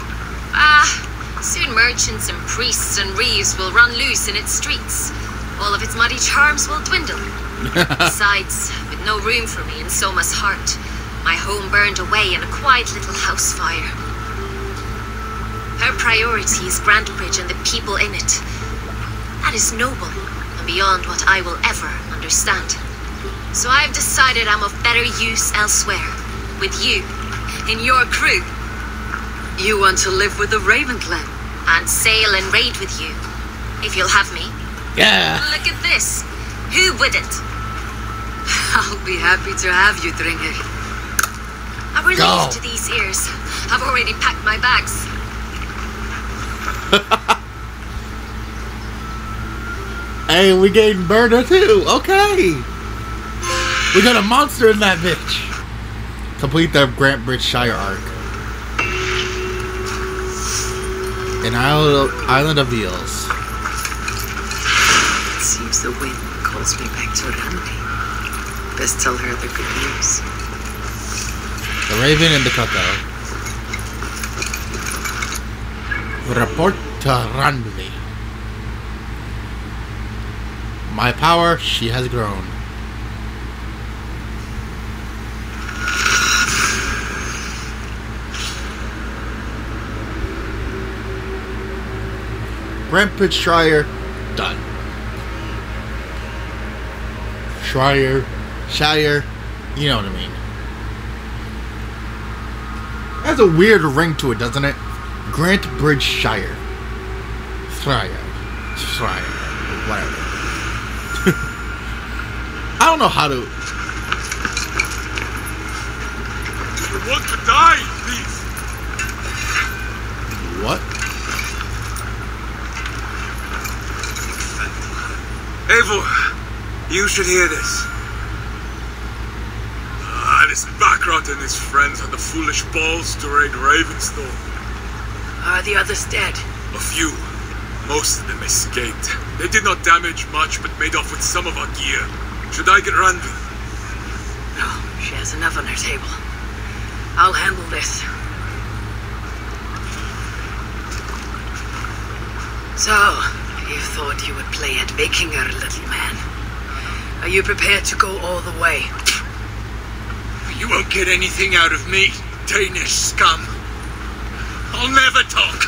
Soon merchants and priests and reeves will run loose in its streets. All of its muddy charms will dwindle. Besides, with no room for me in Soma's heart, my home burned away in a quiet little house fire. Her priority is Grantebridge and the people in it. That is noble, and beyond what I will ever understand. So I've decided I'm of better use elsewhere, with you, in your crew. You want to live with the Raven clan? And sail and raid with you, if you'll have me. Yeah. Look at this. Who wouldn't? I'll be happy to have you, Dringer. I'm relieved to these ears. I've already packed my bags. Hey, we gained Birna too. Okay. We got a monster in that bitch. Complete the Grantebridgescire arc. An island of eels. It seems the wind calls me back to Randvi. Best tell her the good news. The raven and the cuckoo. Report to Randvi. My power, she has grown. Grantebridgescire, done. Shire, you know what I mean. That's a weird ring to it, doesn't it? Grantebridgescire. Shire, whatever. I don't know how to. You want to die, please? What? Eivor, you should hear this. This Backrot and his friends had the foolish balls to raid Ravensthorpe. Are the others dead? A few. Most of them escaped. They did not damage much, but made off with some of our gear. Should I get Randvi? No, she has enough on her table. I'll handle this. So... you thought you would play at Vikinger, little man. Are you prepared to go all the way? You won't get anything out of me, Danish scum. I'll never talk.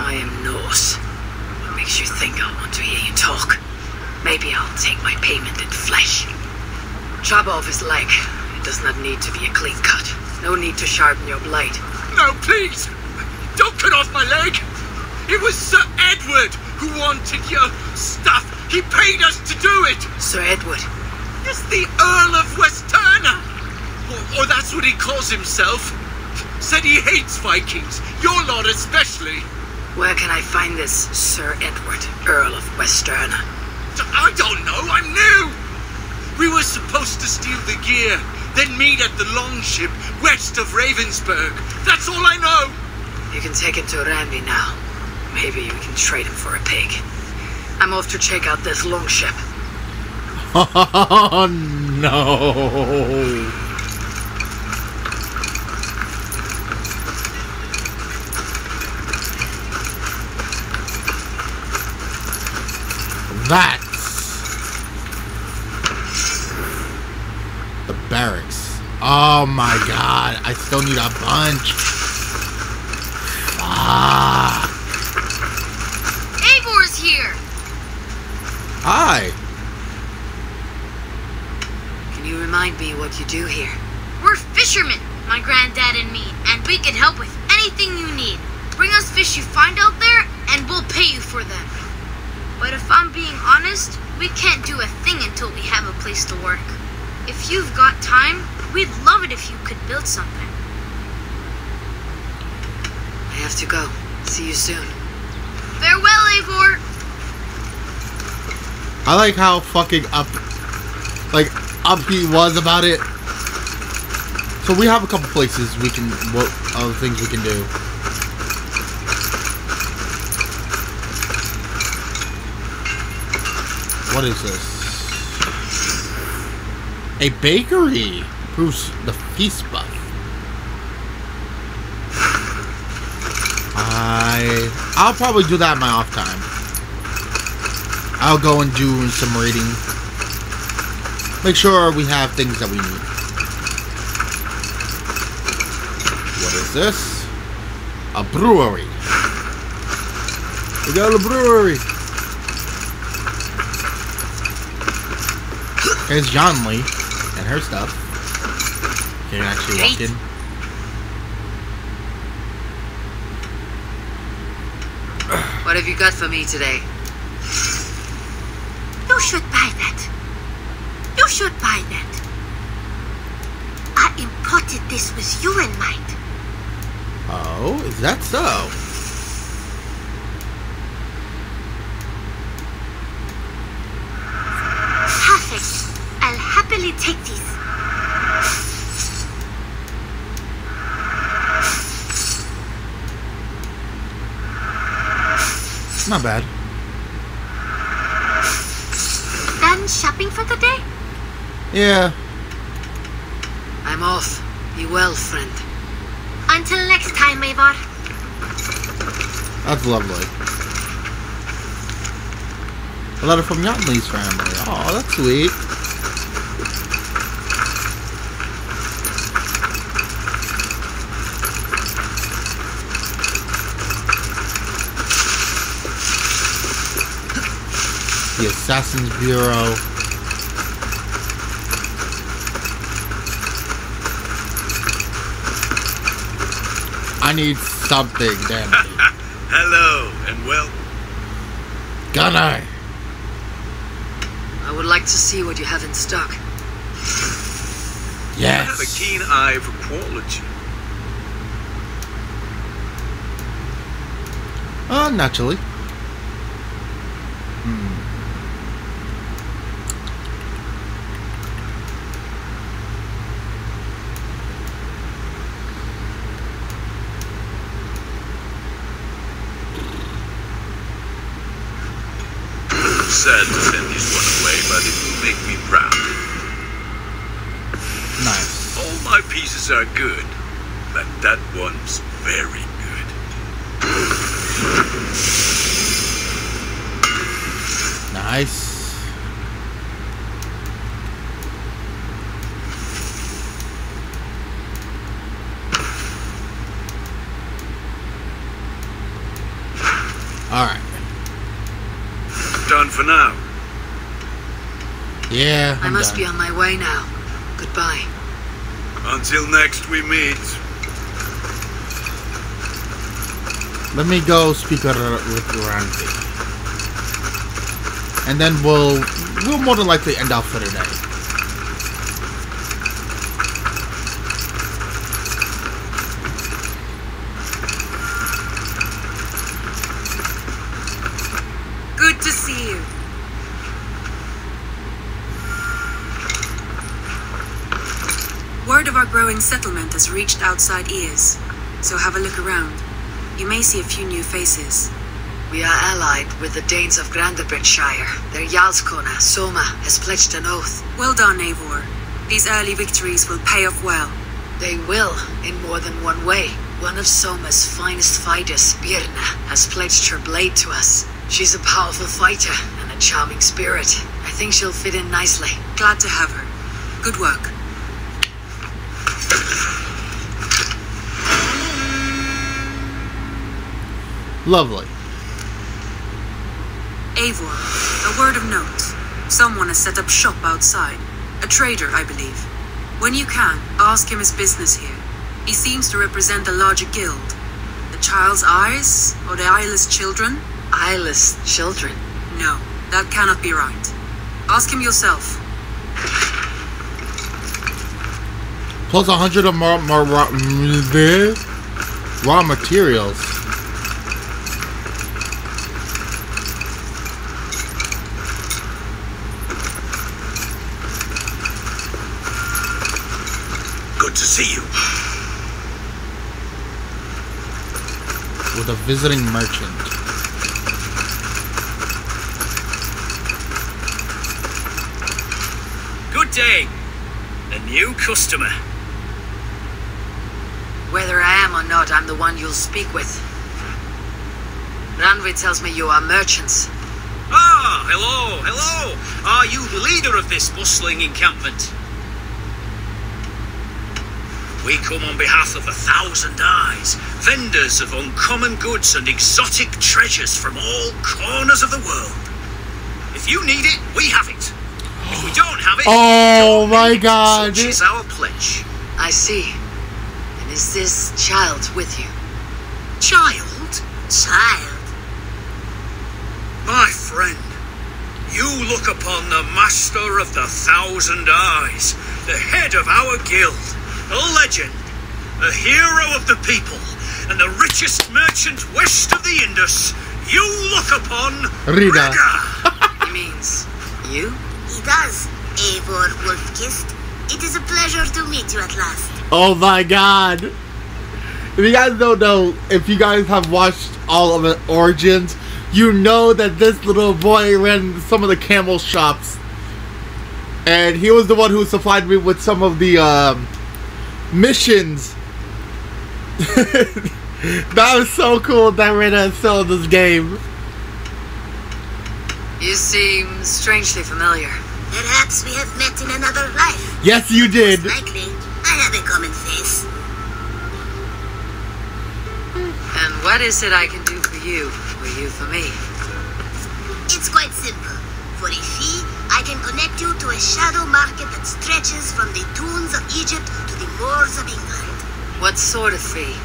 I am Norse. What makes you think I want to hear you talk? Maybe I'll take my payment in flesh. Chop off his leg. It does not need to be a clean cut. No need to sharpen your blade. No, please! Don't cut off my leg! It was Sir Edward who wanted your stuff. He paid us to do it. Sir Edward? Yes, the Earl of West Turner. Or that's what he calls himself. Said he hates Vikings, your lord especially. Where can I find this Sir Edward, Earl of West Turner? I don't know, I'm new. We were supposed to steal the gear, then meet at the longship west of Ravensburg. That's all I know. You can take it to Randy now. Maybe we can trade him for a pig. I'm off to check out this longship. Oh, no. That's... the barracks. Oh, my God. I still need a bunch. Ah. Here. Hi. Can you remind me what you do here? We're fishermen, my granddad and me, and we can help with anything you need. Bring us fish you find out there, and we'll pay you for them. But if I'm being honest, we can't do a thing until we have a place to work. If you've got time, we'd love it if you could build something. I have to go. See you soon. Farewell, Eivor. I like how fucking up he was about it. So we have a couple places we can, what other things we can do. What is this? A bakery! Improves the feast buff. I'll probably do that in my off time. I'll go and do some raiding. Make sure we have things that we need. What is this? A brewery. We got a brewery. Here's John Lee and her stuff. Can you actually walk in? What have you got for me today? You should buy that. You should buy that. I imported this with you in mind. Oh, is that so? Take these. Not bad. Done shopping for the day? Yeah. I'm off. Be well, friend. Until next time, Eivor. That's lovely. A letter from Yatney's family. Oh, that's sweet. The Assassin's Bureau. I need something, damn it. Hello, and well... Gunnar! I would like to see what you have in stock. Yes! You have a keen eye for quality. Oh, naturally. Sad to send this one away, but it will make me proud. Nice. All my pieces are good, but that one's very good. Nice. All right. Done for now. Yeah, I must be on my way now. Goodbye. Until next we meet. Let me go speak with Randvi, and then we'll more than likely end off for the day. Settlement has reached outside ears, so have a look around. You may see a few new faces. We are allied with the Danes of Grantebridgescire. Their Jarlskona, Soma, has pledged an oath. Well done, Eivor. These early victories will pay off well. They will, in more than one way. One of Soma's finest fighters, Birna, has pledged her blade to us. She's a powerful fighter and a charming spirit. I think she'll fit in nicely. Glad to have her. Good work. Lovely. Eivor, a word of note. Someone has set up shop outside. A trader, I believe. When you can, ask him his business here. He seems to represent a larger guild. The Child's Eyes? Or the Eyeless Children? Eyeless Children? No, that cannot be right. Ask him yourself. Plus 100 of raw materials. With a visiting merchant. day. A new customer. Whether I am or not, I'm the one you'll speak with. Randvi tells me you are merchants. Ah, hello, hello! Are you the leader of this bustling encampment? We come on behalf of 1,000 Eyes, vendors of uncommon goods and exotic treasures from all corners of the world. If you need it, we have it. If we don't have it, oh my God, such is our pledge. I see. And is this child with you? Child? Child? My friend, you look upon the master of the 1,000 Eyes, the head of our guild, a legend, a hero of the people, and the richest merchant west of the Indus. You look upon Reda. He means you? He does, Eivor Wolfkist. It is a pleasure to meet you at last. Oh my God. If you guys don't know, if you guys have watched all of the Origins, you know that this little boy ran some of the camel shops. And he was the one who supplied me with some of the missions. That was so cool that Reda is still in this game. You seem strangely familiar. Perhaps we have met in another life. Yes, you did. Most likely, I have a common face. And what is it I can do for you, or you for me? It's quite simple. For a fee, I can connect you to a shadow market that stretches from the dunes of Egypt to the moors of England. What sort of fee?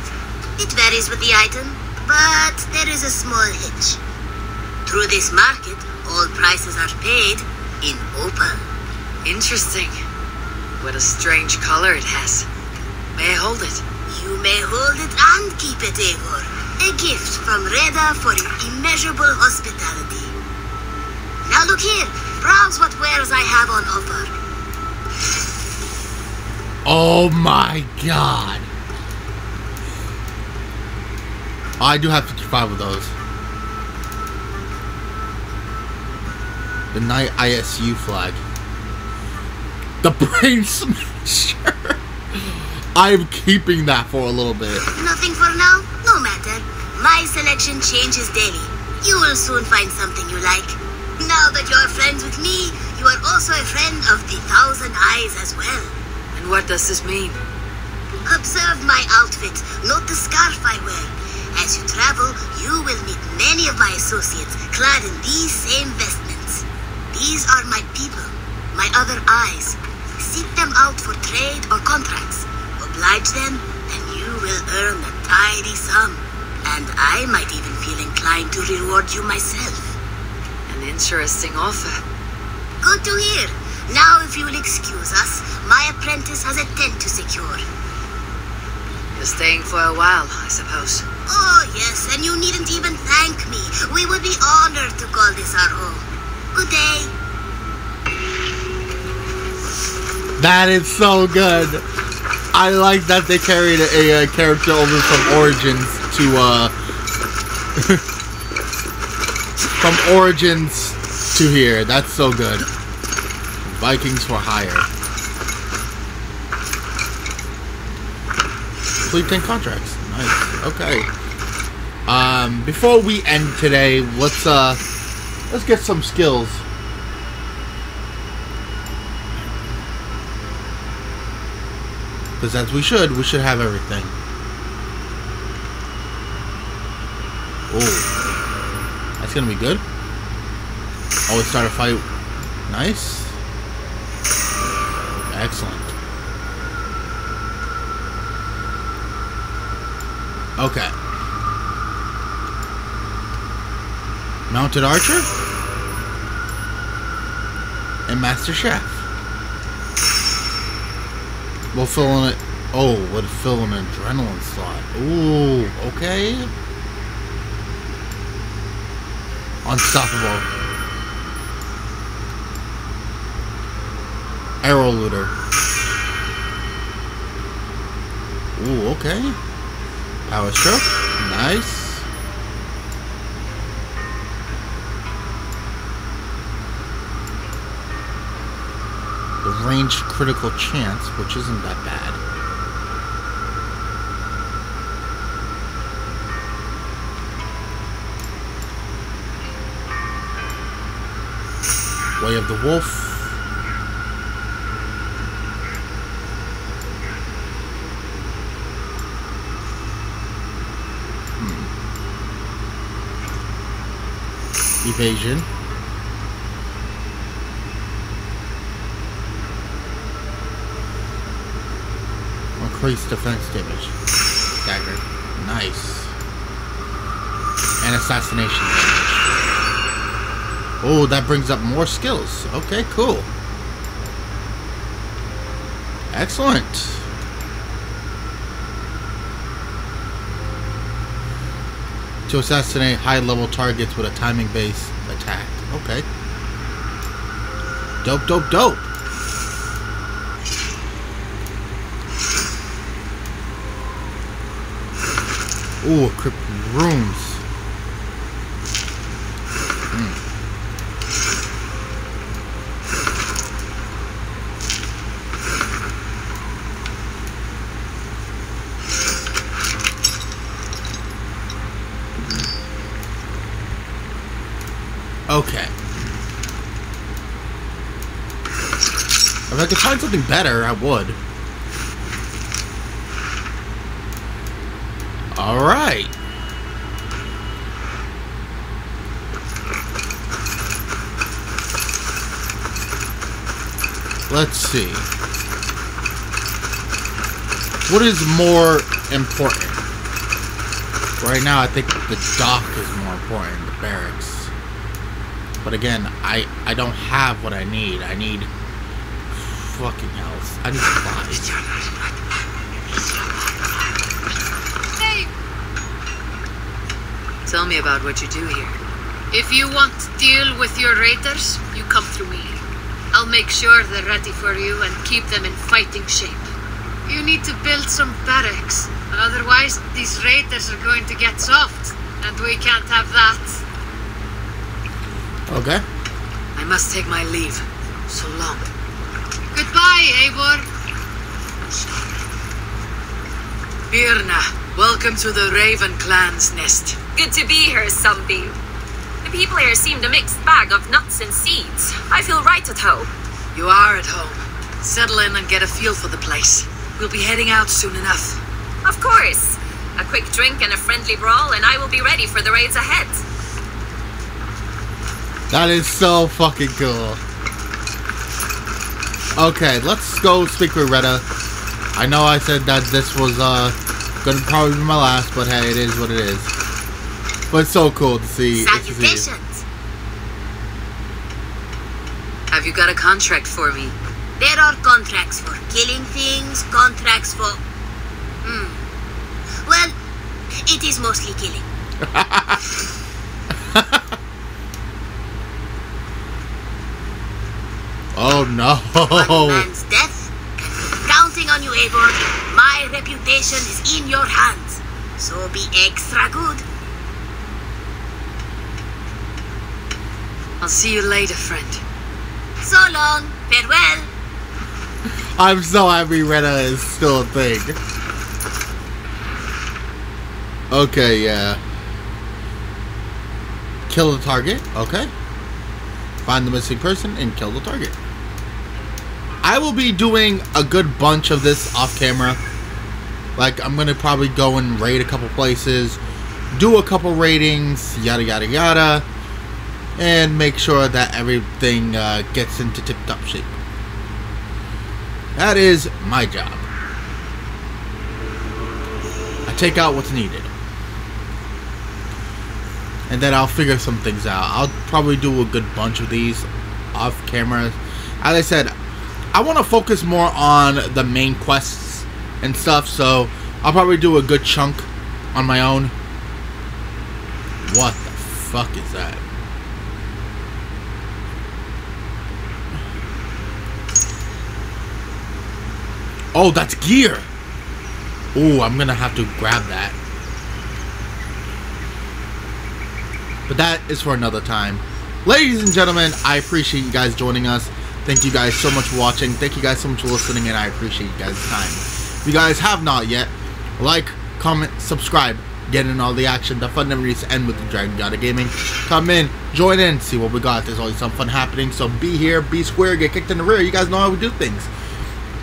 It varies with the item, but there is a small hitch. Through this market, all prices are paid in opal. Interesting. What a strange color it has. May I hold it? You may hold it and keep it, Eivor. A gift from Reda for your immeasurable hospitality. Now look here. Browse what wares I have on offer. Oh my God. I do have 55 of those. The night ISU flag. The brain smasher. I'm keeping that for a little bit. Nothing for now? No matter. My selection changes daily. You will soon find something you like. Now that you're friends with me, you are also a friend of the 1,000 Eyes as well. And what does this mean? Observe my outfit, not the scarf I wear. As you travel, you will meet many of my associates clad in these same vestments. These are my people, my other eyes. Seek them out for trade or contracts. Oblige them, and you will earn a tidy sum. And I might even feel inclined to reward you myself. An interesting offer. Good to hear. Now, if you will excuse us, my apprentice has a tent to secure. You're staying for a while, I suppose. Oh, yes, and you needn't even thank me. We would be honored to call this our home. Good day. That is so good. I like that they carried a character over from Origins to, from Origins to here. That's so good. Vikings for hire. Complete 10 contracts. Nice. Okay. Before we end today, let's get some skills. Because as we should have everything. Oh, that's gonna be good. Always start a fight. Nice. Excellent. Okay. Mounted Archer and Master Chef. We'll fill in it. Oh, we'll fill in an adrenaline slot. Ooh, okay. Unstoppable. Arrow looter. Ooh, okay. Power stroke, nice. The ranged critical chance, which isn't that bad. Way of the Wolf. Evasion. Increased defense damage. Dagger. Nice. And assassination damage. Oh, that brings up more skills. Okay, cool. Excellent. To assassinate high-level targets with a timing-based attack. Okay. Dope, dope, dope. Ooh, crypt rooms. Okay. If I could find something better, I would. Alright. Let's see. What is more important? Right now, I think the dock is more important, the barracks. But again, I don't have what I need. I need fucking else. I need supplies. Hey. Tell me about what you do here. If you want to deal with your raiders, you come through me. I'll make sure they're ready for you and keep them in fighting shape. You need to build some barracks. Otherwise, these raiders are going to get soft. And we can't have that. Okay. I must take my leave. So long. Goodbye, Eivor. Birna, welcome to the Raven Clan's nest. Good to be here, Sunbeam. The people here seem a mixed bag of nuts and seeds. I feel right at home. You are at home. Settle in and get a feel for the place. We'll be heading out soon enough. Of course. A quick drink and a friendly brawl, and I will be ready for the raids ahead. That is so fucking cool. Okay, let's go speak with Reda. I know I said that this was gonna probably be my last, but hey, it is what it is. But it's so cool to see. Salutations. Have you got a contract for me? There are contracts for killing things, contracts for... Well, it is mostly killing. Oh no! One man's death. Counting on you, Eivor. My reputation is in your hands, so be extra good. I'll see you later, friend. So long. Farewell. I'm so happy Reda is still a thing. Okay, yeah. Kill the target. Okay. Find the missing person and kill the target. I will be doing a good bunch of this off camera. Like, I'm going to probably go and raid a couple places, do a couple ratings, yada yada yada, and make sure that everything gets into tip-top shape. That is my job. I take out what's needed. And then I'll figure some things out. I'll probably do a good bunch of these off camera. As I said, I want to focus more on the main quests and stuff, so I'll probably do a good chunk on my own. What the fuck is that? Oh, that's gear! Ooh, I'm gonna have to grab that. But that is for another time. Ladies and gentlemen, I appreciate you guys joining us. Thank you guys so much for watching. Thank you guys so much for listening, and I appreciate you guys' time. If you guys have not yet, like, comment, subscribe, get in all the action. The fun never needs to end with the Dragon God of Gaming. Come in, join in, see what we got. There's always some fun happening, so be here, be square, get kicked in the rear. You guys know how we do things.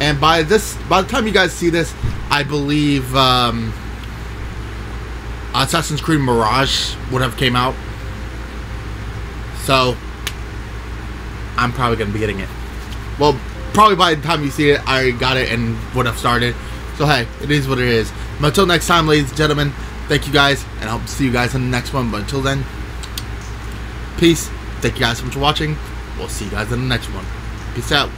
And by the time you guys see this, I believe Assassin's Creed Mirage would have came out. So I'm probably going to be getting it. Well, probably by the time you see it, I got it and would have started. So hey, it is what it is. But until next time, ladies and gentlemen, thank you guys, and I hope to see you guys in the next one. But until then, peace. Thank you guys so much for watching. We'll see you guys in the next one. Peace out.